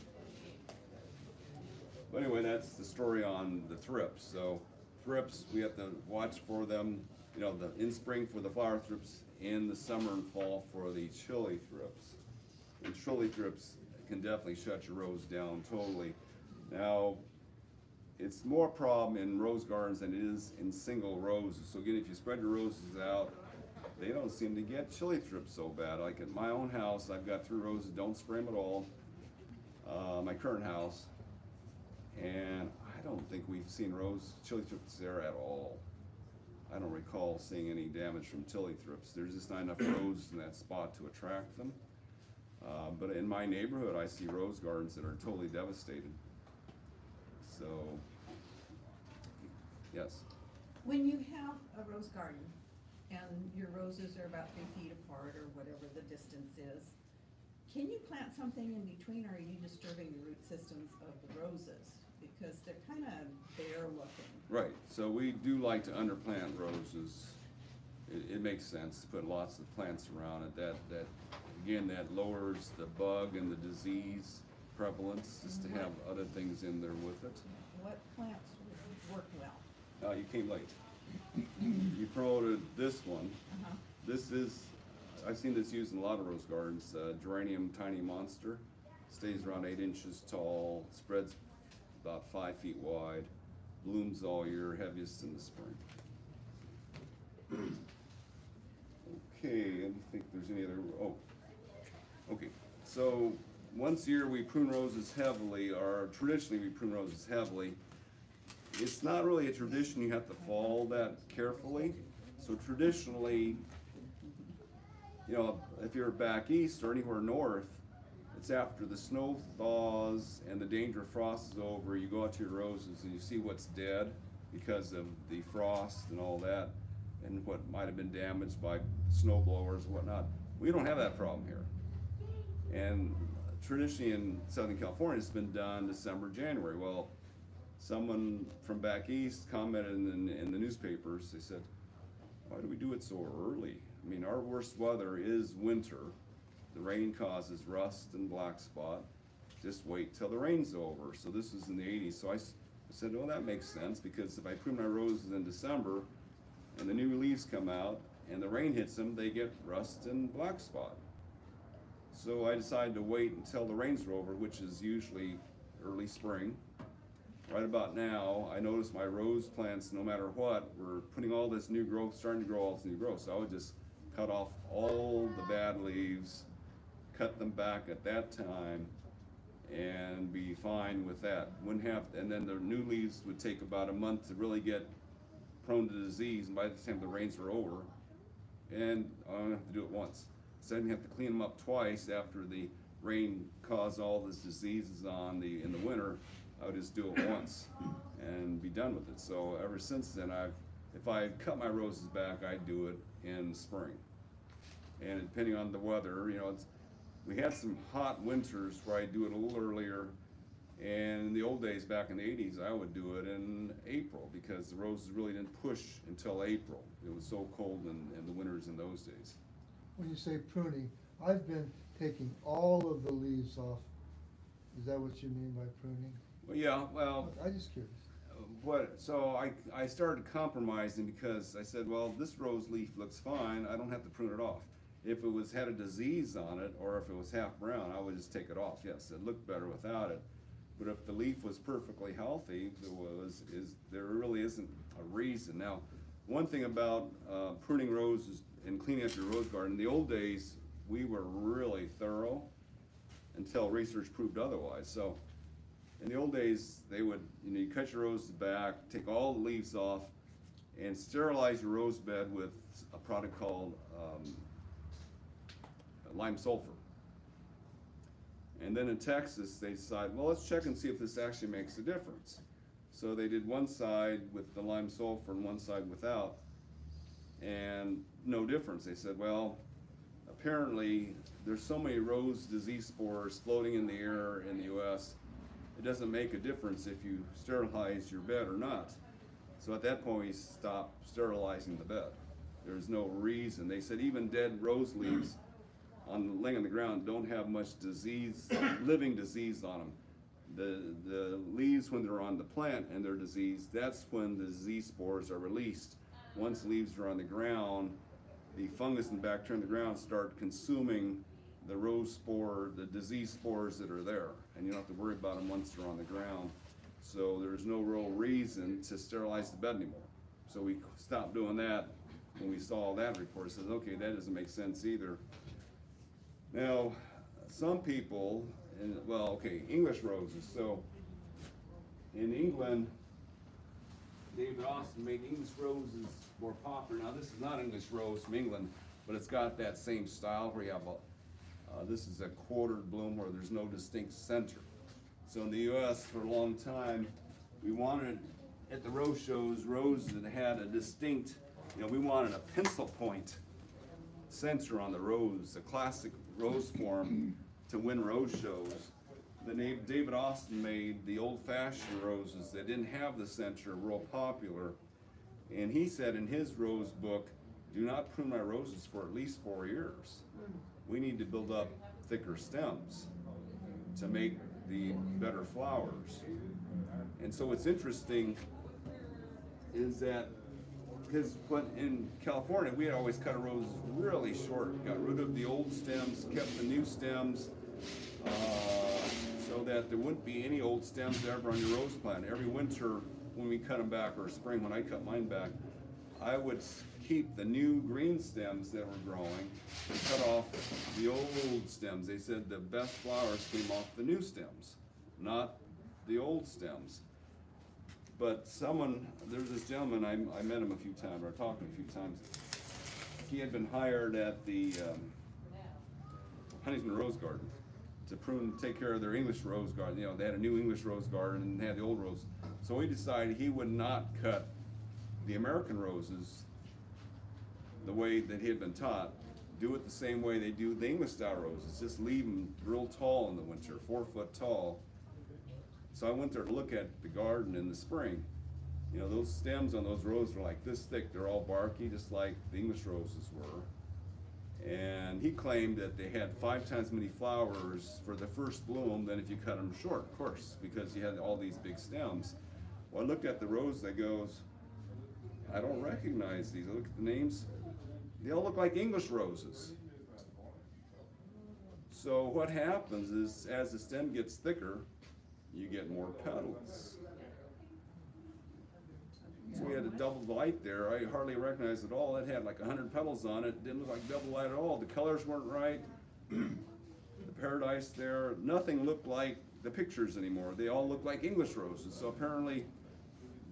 But anyway, that's the story on the thrips. So thrips, we have to watch for them, you know, the, in spring for the flower thrips, in the summer and fall for the chili thrips. And chili thrips can definitely shut your rose down totally. Now, it's more a problem in rose gardens than it is in single roses. So again, if you spread your roses out, they don't seem to get chili thrips so bad. Like at my own house, I've got three roses, don't spray them at all, uh, my current house. And I don't think we've seen rose chili thrips there at all. I don't recall seeing any damage from chili thrips. There's just not enough roses in that spot to attract them. Uh, but in my neighborhood, I see rose gardens that are totally devastated. So, yes. When you have a rose garden and your roses are about three feet apart or whatever the distance is, can you plant something in between, or are you disturbing the root systems of the roses? Because they're kind of bare looking. Right, so we do like to underplant roses. It, it makes sense to put lots of plants around it. That, that, again, that lowers the bug and the disease prevalence, just to have other things in there with it. What plants work well? Uh, you came late. You promoted this one. Uh-huh. This is, I've seen this used in a lot of rose gardens, uh, geranium tiny monster. Stays around eight inches tall, spreads about five feet wide, blooms all year, heaviest in the spring. Okay, I don't think there's any other, oh, okay. So once a year we prune roses heavily, or traditionally we prune roses heavily. It's not really a tradition, you have to follow that carefully. So traditionally, you know, if you're back east or anywhere north, it's after the snow thaws and the danger of frost is over, you go out to your roses and you see what's dead because of the frost and all that, and what might have been damaged by snow blowers and whatnot. We don't have that problem here. And traditionally in Southern California, it's been done December, January. Well, someone from back east commented in, in the newspapers, they said, why do we do it so early? I mean, our worst weather is winter. The rain causes rust and black spot. Just wait till the rain's over. So this was in the eighties. So I said, well, that makes sense, because if I prune my roses in December and the new leaves come out and the rain hits them, they get rust and black spot. So I decided to wait until the rains were over, which is usually early spring. Right about now, I noticed my rose plants, no matter what, were putting all this new growth, starting to grow all this new growth. So I would just cut off all the bad leaves, cut them back at that time, and be fine with that. Wouldn't have, and then the new leaves would take about a month to really get prone to disease, and by the time the rains were over, and I only have to do it once. So I didn't have to clean them up twice after the rain caused all this diseases on the in the winter. I would just do it once and be done with it. So ever since then, I've, if I cut my roses back, I do it in spring. And depending on the weather, you know, it's, we had some hot winters where I do it a little earlier. And in the old days, back in the eighties, I would do it in April, because the roses really didn't push until April. It was so cold in, in the winters in those days. When you say pruning, I've been taking all of the leaves off. Is that what you mean by pruning? Well, yeah, well, I'm just curious. What, so I, I started compromising, because I said, well, this rose leaf looks fine. I don't have to prune it off. If it was had a disease on it, or if it was half brown, I would just take it off. Yes, it looked better without it. But if the leaf was perfectly healthy, there, was, is, there really isn't a reason. Now, one thing about uh, pruning roses and cleaning up your rose garden, in the old days, we were really thorough until research proved otherwise. So in the old days, they would, you know, you cut your roses back, take all the leaves off, and sterilize your rose bed with a product called um, lime sulfur. And then in Texas, they decided, well, let's check and see if this actually makes a difference. So they did one side with the lime sulfur and one side without, and no difference. They said, well, apparently there's so many rose disease spores floating in the air in the U S, it doesn't make a difference if you sterilize your bed or not. So at that point, we stopped sterilizing the bed. There's no reason. They said even dead rose leaves on the, laying on the ground don't have much disease, living disease on them. The, the leaves, when they're on the plant and they're diseased, that's when the disease spores are released. Once leaves are on the ground, the fungus and bacteria in the ground start consuming the rose spore, the disease spores that are there, and you don't have to worry about them once they're on the ground. So there's no real reason to sterilize the bed anymore. So we stopped doing that when we saw that report. It says, okay, that doesn't make sense either. Now, some people, and, well, okay, English roses. So in England, David Austin made English roses more popular. Now, this is not English rose from England, but it's got that same style where you have a Uh, this is a quartered bloom where there's no distinct center. So in the U S for a long time, we wanted, at the rose shows, roses that had a distinct, you know, we wanted a pencil point center on the rose, a classic rose form to win rose shows. The name David Austin made the old-fashioned roses that didn't have the center real popular. And he said in his rose book, do not prune my roses for at least four years. We need to build up thicker stems to make the better flowers. And so what's interesting is that his put in California, we had always cut a rose really short, got rid of the old stems, kept the new stems, uh, so that there wouldn't be any old stems ever on your rose plant. Every winter when we cut them back, or spring when I cut mine back, I would keep the new green stems that were growing and cut off the old stems. They said the best flowers came off the new stems, not the old stems. But someone, there's this gentleman, I, I met him a few times, or talked to him a few times. He had been hired at the um, Huntington Rose Garden to prune, take care of their English rose garden. You know, they had a new English rose garden and they had the old rose. So he decided he would not cut the American roses the way that he had been taught, do it the same way they do the English style roses, just leave them real tall in the winter, four foot tall. So I went there to look at the garden in the spring. You know, those stems on those roses are like this thick, they're all barky, just like the English roses were. And he claimed that they had five times many flowers for the first bloom than if you cut them short, of course, because you had all these big stems. Well, I looked at the rose that goes, I don't recognize these, I look at the names. They all look like English roses. So what happens is, as the stem gets thicker, you get more petals. So we had a Double Delight there. I hardly recognized it at all. It had like one hundred petals on it. Didn't look like Double Delight at all. The colors weren't right. The Paradise there, nothing looked like the pictures anymore. They all looked like English roses. So apparently,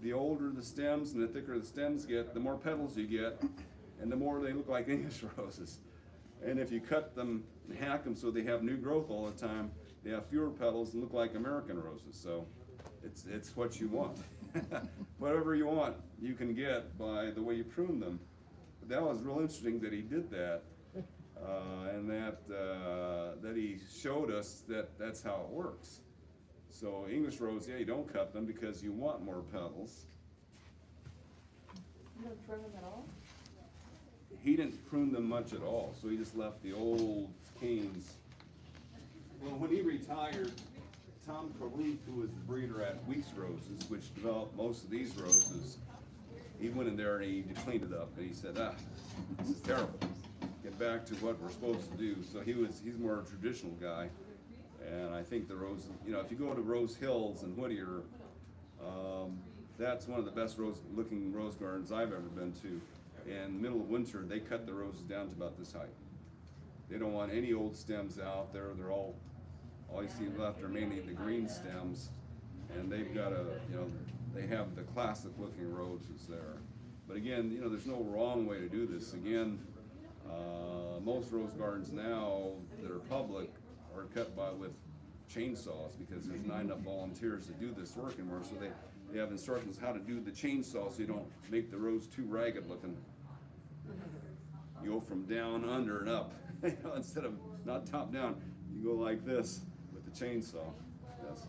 the older the stems and the thicker the stems get, the more petals you get, and the more they look like English roses. And if you cut them and hack them so they have new growth all the time, they have fewer petals and look like American roses. So it's, it's what you want. Whatever you want, you can get by the way you prune them. But that was real interesting that he did that, uh, and that, uh, that he showed us that that's how it works. So English rose, yeah, you don't cut them because you want more petals. You don't trim them at all? He didn't prune them much at all, so he just left the old canes. Well, when he retired, Tom Corleaf, who was the breeder at Weeks Roses, which developed most of these roses, he went in there and he cleaned it up, and he said, ah, this is terrible. Get back to what we're supposed to do. So he was, he's more a traditional guy, and I think the rose, you know, if you go to Rose Hills in Whittier, um, that's one of the best rose looking rose gardens I've ever been to. And middle of winter, they cut the roses down to about this height. They don't want any old stems out there. They're all, all you see left are mainly the green stems. And they've got a, you know, they have the classic looking roses there. But again, you know, there's no wrong way to do this. Again, uh, most rose gardens now that are public are cut by with chainsaws because there's not enough volunteers to do this work anymore. So they, they have instructions how to do the chainsaw so you don't make the rose too ragged looking. You go from down, under, and up. You know, instead of not top down, you go like this with the chainsaw. Yes.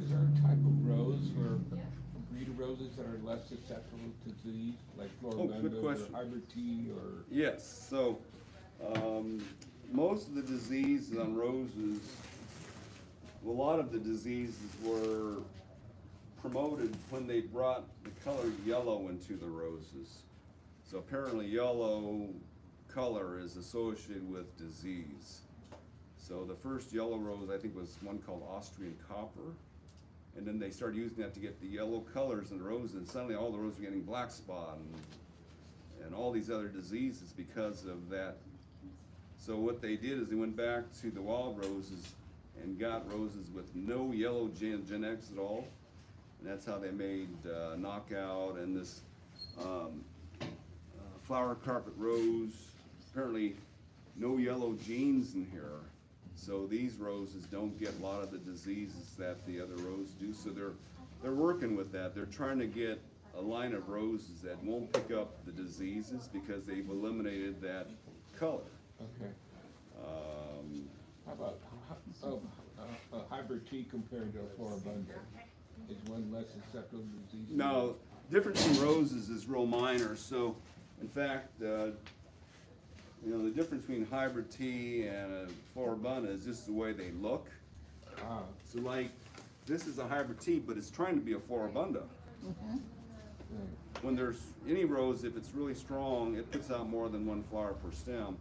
Is there a type of rose where a breed of roses that are less susceptible to disease, like Floribunda oh, or hybrid tea or? Yes, so um, most of the diseases on roses, a lot of the diseases were promoted when they brought the color yellow into the roses. So apparently yellow color is associated with disease. So the first yellow rose, I think, was one called Austrian Copper. And then they started using that to get the yellow colors in the roses, and suddenly all the roses were getting black spot and, and all these other diseases because of that. So what they did is they went back to the wild roses and got roses with no yellow gen genetics at all. And that's how they made uh, Knockout and this um, uh, Flower Carpet rose. Apparently no yellow genes in here. So these roses don't get a lot of the diseases that the other roses do. So they're, they're working with that. They're trying to get a line of roses that won't pick up the diseases because they've eliminated that color. Okay. Um, how about oh, uh, a hybrid tea compared to a Floribunda? Is one less susceptible to disease? No, difference in roses is real minor. So, in fact, uh, you know, the difference between hybrid tea and a Floribunda is just the way they look. Ah. So, like, this is a hybrid tea, but it's trying to be a Floribunda. Mm-hmm. When there's any rose, if it's really strong, it puts out more than one flower per stem.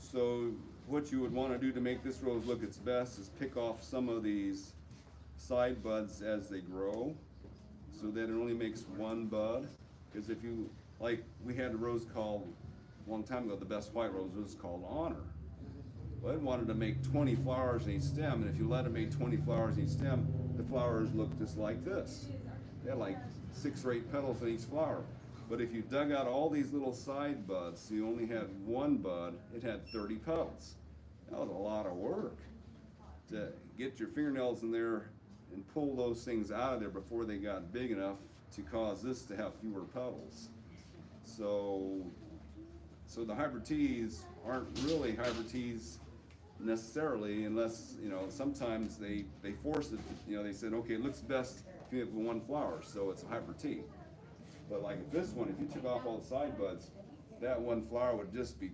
So, what you would want to do to make this rose look its best is pick off some of these side buds as they grow, so that it only makes one bud. Because if you, like, we had a rose called a long time ago, the best white rose was called Honor. Well, it wanted to make twenty flowers in each stem, and if you let it make twenty flowers in each stem, the flowers looked just like this. They had like six or eight petals in each flower. But if you dug out all these little side buds, so you only had one bud, it had thirty petals. That was a lot of work to get your fingernails in there and pull those things out of there before they got big enough to cause this to have fewer petals. So, so the hybrid teas aren't really hybrid teas necessarily, unless, you know, sometimes they, they force it, you know, they said, okay, it looks best if you have one flower, so it's a hybrid tea. But like this one, if you took off all the side buds, that one flower would just be,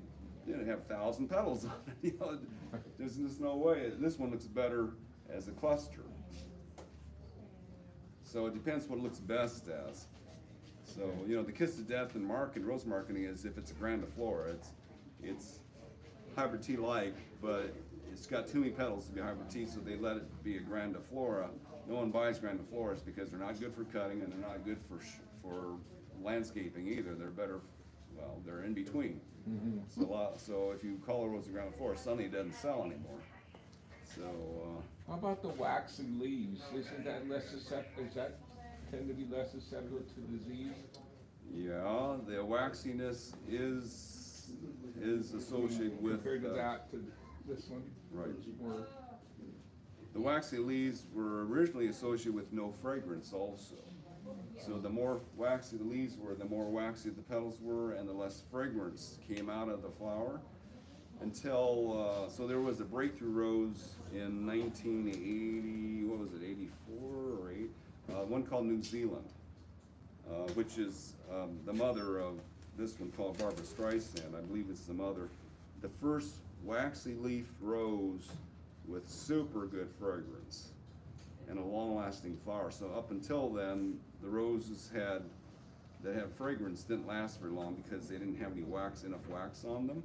you know, have a thousand petals on it. You know, there's just no way. This one looks better as a cluster. So it depends what it looks best as. So, you know, the kiss to death in market, rose marketing is if it's a grandiflora. It's, it's hybrid tea-like, but it's got too many petals to be hybrid tea, so they let it be a grandiflora. No one buys grandifloras because they're not good for cutting and they're not good for, sh for landscaping either. They're better, well, they're in between. Mm-hmm. So, a lot, so if you call a rose a grandiflora, suddenly it doesn't sell anymore. So, uh, how about the waxy leaves? Isn't that less susceptible? Does that tend to be less susceptible to disease? Yeah, the waxiness is is associated with compared to uh, that to this one. Right. Or, the waxy leaves were originally associated with no fragrance, also. So the more waxy the leaves were, the more waxy the petals were, and the less fragrance came out of the flower. Until, uh, so there was a breakthrough rose in nineteen eighty, what was it, eighty-four or eight? Uh, one called New Zealand, uh, which is um, the mother of this one called Barbara Streisand. I believe it's the mother. The first waxy leaf rose with super good fragrance and a long-lasting flower. So up until then, the roses had that had fragrance didn't last very long because they didn't have any wax, enough wax on them.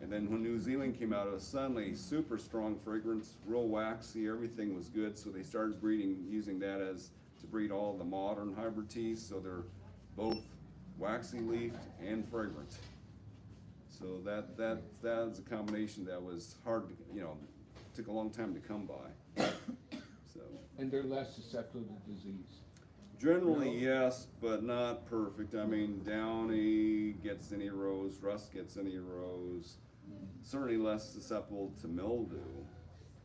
And then when New Zealand came out, it was suddenly super strong fragrance, real waxy, everything was good. So they started breeding, using that as to breed all the modern hybrid teas. So they're both waxy leafed and fragrant. So that that that is a combination that was hard to, you know, took a long time to come by. So. And they're less susceptible to disease. Generally, yes, but not perfect. I mean, downy gets any rose, rust gets any rose. Certainly less susceptible to mildew.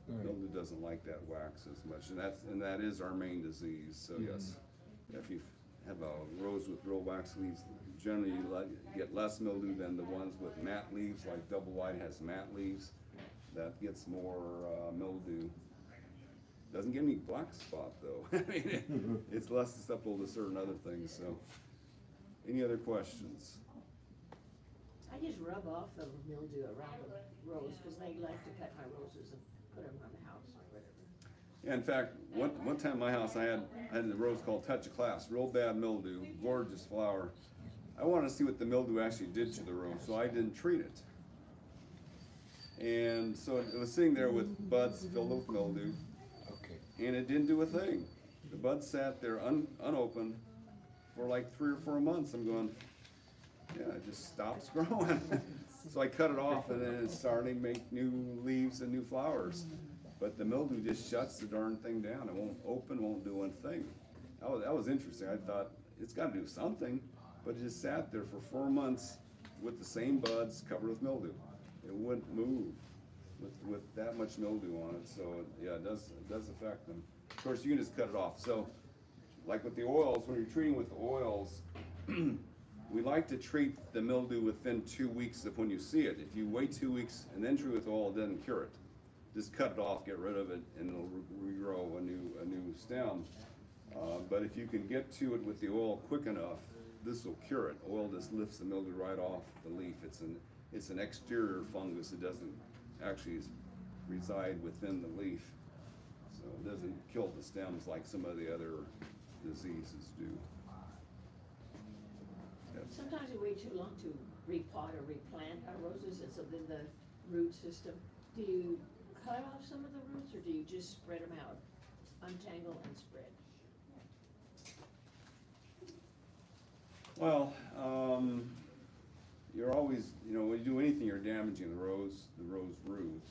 Right. Mildew doesn't like that wax as much, and that's and that is our main disease. So mm-hmm. Yes, if you have a rose with real wax leaves, generally you let, get less mildew than the ones with matte leaves. Like Double White has matte leaves, that gets more uh, mildew. Doesn't get any black spot though. I mean, it, it's less susceptible to certain other things. So, any other questions? I just rub off the mildew around the rose because I like to cut my roses and put them on the house or whatever. Yeah, in fact, one one time at my house I had I had a rose called Touch of Class, real bad mildew, gorgeous flower. I wanted to see what the mildew actually did to the rose, so I didn't treat it. And so it was sitting there with buds filled with mildew, okay, and it didn't do a thing. The buds sat there un, unopened for like three or four months. I'm going, yeah, it just stops growing. So I cut it off, and then it's starting to make new leaves and new flowers. But the mildew just shuts the darn thing down. It won't open, won't do one thing. That was, that was interesting. I thought, it's got to do something. But it just sat there for four months with the same buds covered with mildew. It wouldn't move with, with that much mildew on it. So it, yeah, it does, it does affect them. Of course, you can just cut it off. So like with the oils, when you're treating with oils, we like to treat the mildew within two weeks of when you see it. If you wait two weeks and then treat with oil, it doesn't cure it. Just cut it off, get rid of it, and it'll regrow a new, a new stem. Uh, but if you can get to it with the oil quick enough, this will cure it. Oil just lifts the mildew right off the leaf. It's an, it's an exterior fungus. It doesn't actually reside within the leaf. So it doesn't kill the stems like some of the other diseases do. Yes. Sometimes we wait too long to repot or replant our roses, and so then the root system. Do you cut off some of the roots, or do you just spread them out, untangle and spread? Well, um, you're always, you know, when you do anything, you're damaging the rose, the rose roots.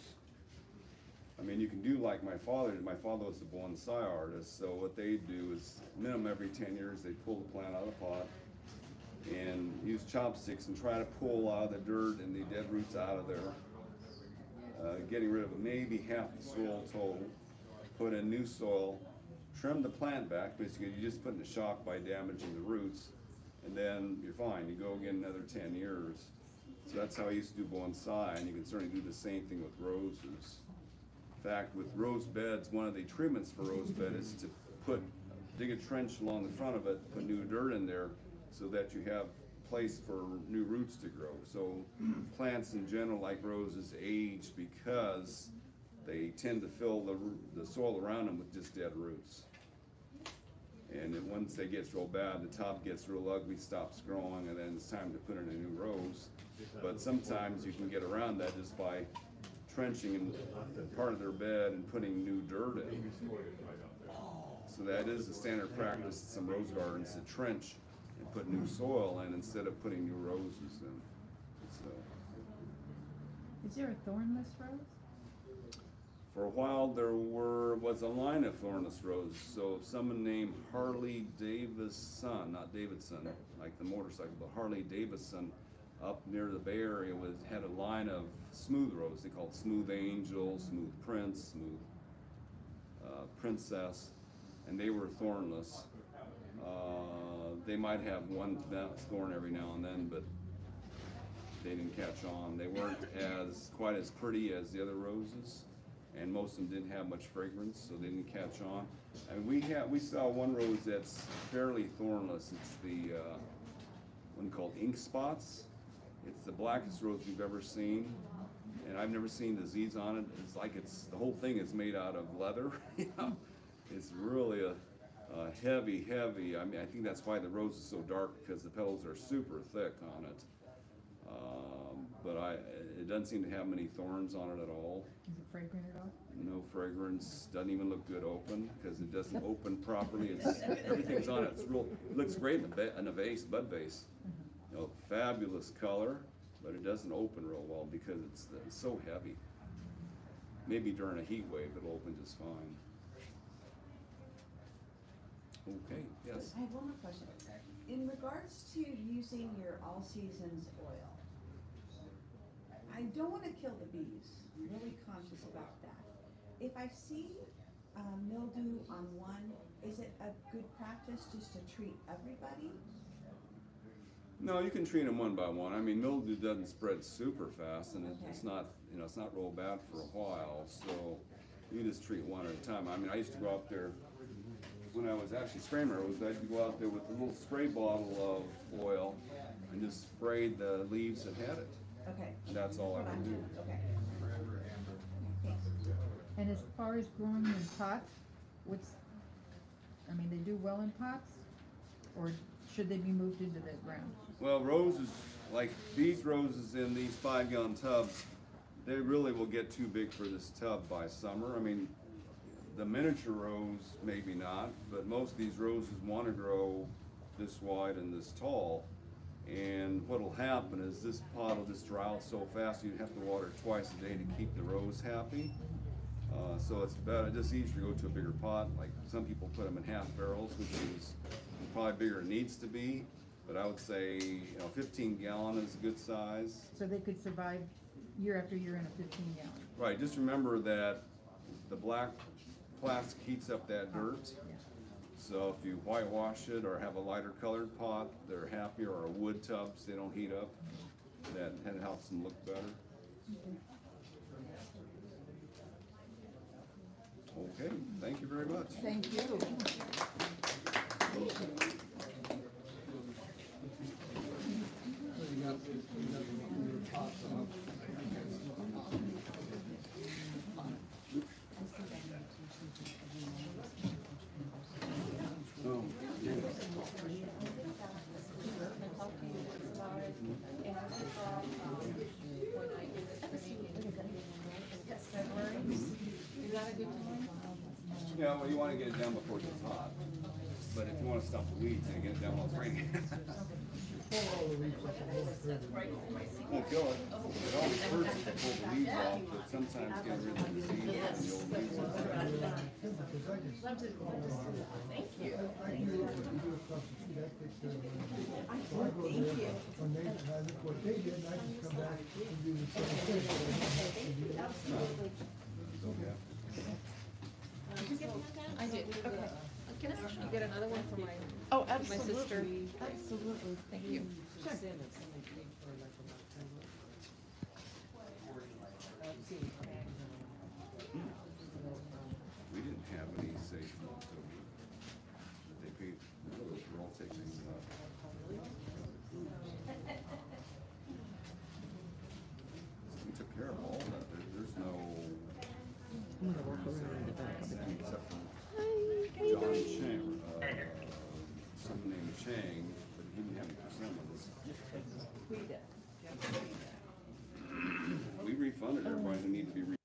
I mean, you can do like my father did. My father was a bonsai artist, so what they do is, minimum every ten years, they pull the plant out of the pot and use chopsticks and try to pull out the dirt and the dead roots out of there, uh, getting rid of maybe half the soil total, put in new soil, trim the plant back. Basically, you're just putting a shock by damaging the roots. And then you're fine. You go again another ten years. So that's how I used to do bonsai, and you can certainly do the same thing with roses. In fact, with rose beds, one of the treatments for rose bed is to put, dig a trench along the front of it, put new dirt in there, so that you have place for new roots to grow. So plants in general, like roses, age because they tend to fill the, the soil around them with just dead roots. And then once it gets real bad, the top gets real ugly, stops growing, and then it's time to put in a new rose. But sometimes you can get around that just by trenching in part of their bed and putting new dirt in. So that is the standard practice in some rose gardens, to trench and put new soil in instead of putting new roses in. So. Is there a thornless rose? For a while, there were was a line of thornless roses. So someone named Harley Davidson, not Davidson, like the motorcycle, but Harley Davidson, up near the Bay Area, was had a line of smooth roses. They called Smooth Angel, Smooth Prince, Smooth uh, Princess, and they were thornless. Uh, they might have one thorn every now and then, but they didn't catch on. They weren't as quite as pretty as the other roses, and most of them didn't have much fragrance, so they didn't catch on. And we have, we saw one rose that's fairly thornless. It's the uh, one called Ink Spots. It's the blackest rose we've ever seen, and I've never seen disease on it. It's like it's, the whole thing is made out of leather. You know? It's really a, a heavy, heavy, I mean, I think that's why the rose is so dark, because the petals are super thick on it. Um, but I, it doesn't seem to have many thorns on it at all. Is it fragrant at all? No fragrance. Doesn't even look good open, because it doesn't open properly. It's, everything's on it. It's real, it looks great in a, in a vase, bud vase. You know, fabulous color, but it doesn't open real well because it's, it's so heavy. Maybe during a heat wave, it'll open just fine. Okay, yes? I have one more question. In regards to using your all seasons oil, I don't want to kill the bees. I'm really conscious about that. If I see uh, mildew on one, is it a good practice just to treat everybody? No, you can treat them one by one. I mean, mildew doesn't spread super fast, and okay, it's not, you know, it's not real bad for a while. So You can just treat one at a time. I mean, I used to go out there when I was actually spraying roses. I'd go out there with a little spray bottle of oil and just spray the leaves that had it. Okay. And that's all I would do. Okay. And as far as growing in pots, what's, I mean, they do well in pots, or should they be moved into the ground? Well, roses, like these roses in these five-gallon tubs, they really will get too big for this tub by summer. I mean, the miniature rose, maybe not, but most of these roses want to grow this wide and this tall. And what'll happen is this pot will just dry out so fast you'd have to water it twice a day to keep the rose happy. Uh, so it's better, just easier to go to a bigger pot. Like some people put them in half barrels, which is probably bigger than it needs to be. But I would say, you know, fifteen gallon is a good size. So they could survive year after year in a fifteen gallon. Right. Just remember that the black plastic heats up that dirt. Yeah. So if you whitewash it or have a lighter colored pot, they're happier, or wood tubs, they don't heat up. That, that helps them look better. Okay. Okay, thank you very much. Thank you. Oh, is that a good time? Yeah, well, you want to get it down before it gets hot. But if you want to stop the weeds, then get it down while it's raining. Won't kill it. It always hurts to pull the leaves off, but sometimes getting rid of the disease and the old leaves are better. Thank you. Thank you. Thank you. Okay. Did you get one of that? I did. Okay. Uh, Can I actually get another one for my, oh, absolutely. My sister? Absolutely. Thank you. Sure. We didn't have any sage from October. They paid, we're all taking these out. We took care of all that. There, there's no. I'm gonna work around the back. Hi, John Chang, uh, someone named Chang, but he didn't have any percent of this. We did. We refunded everybody who needed to be refunded.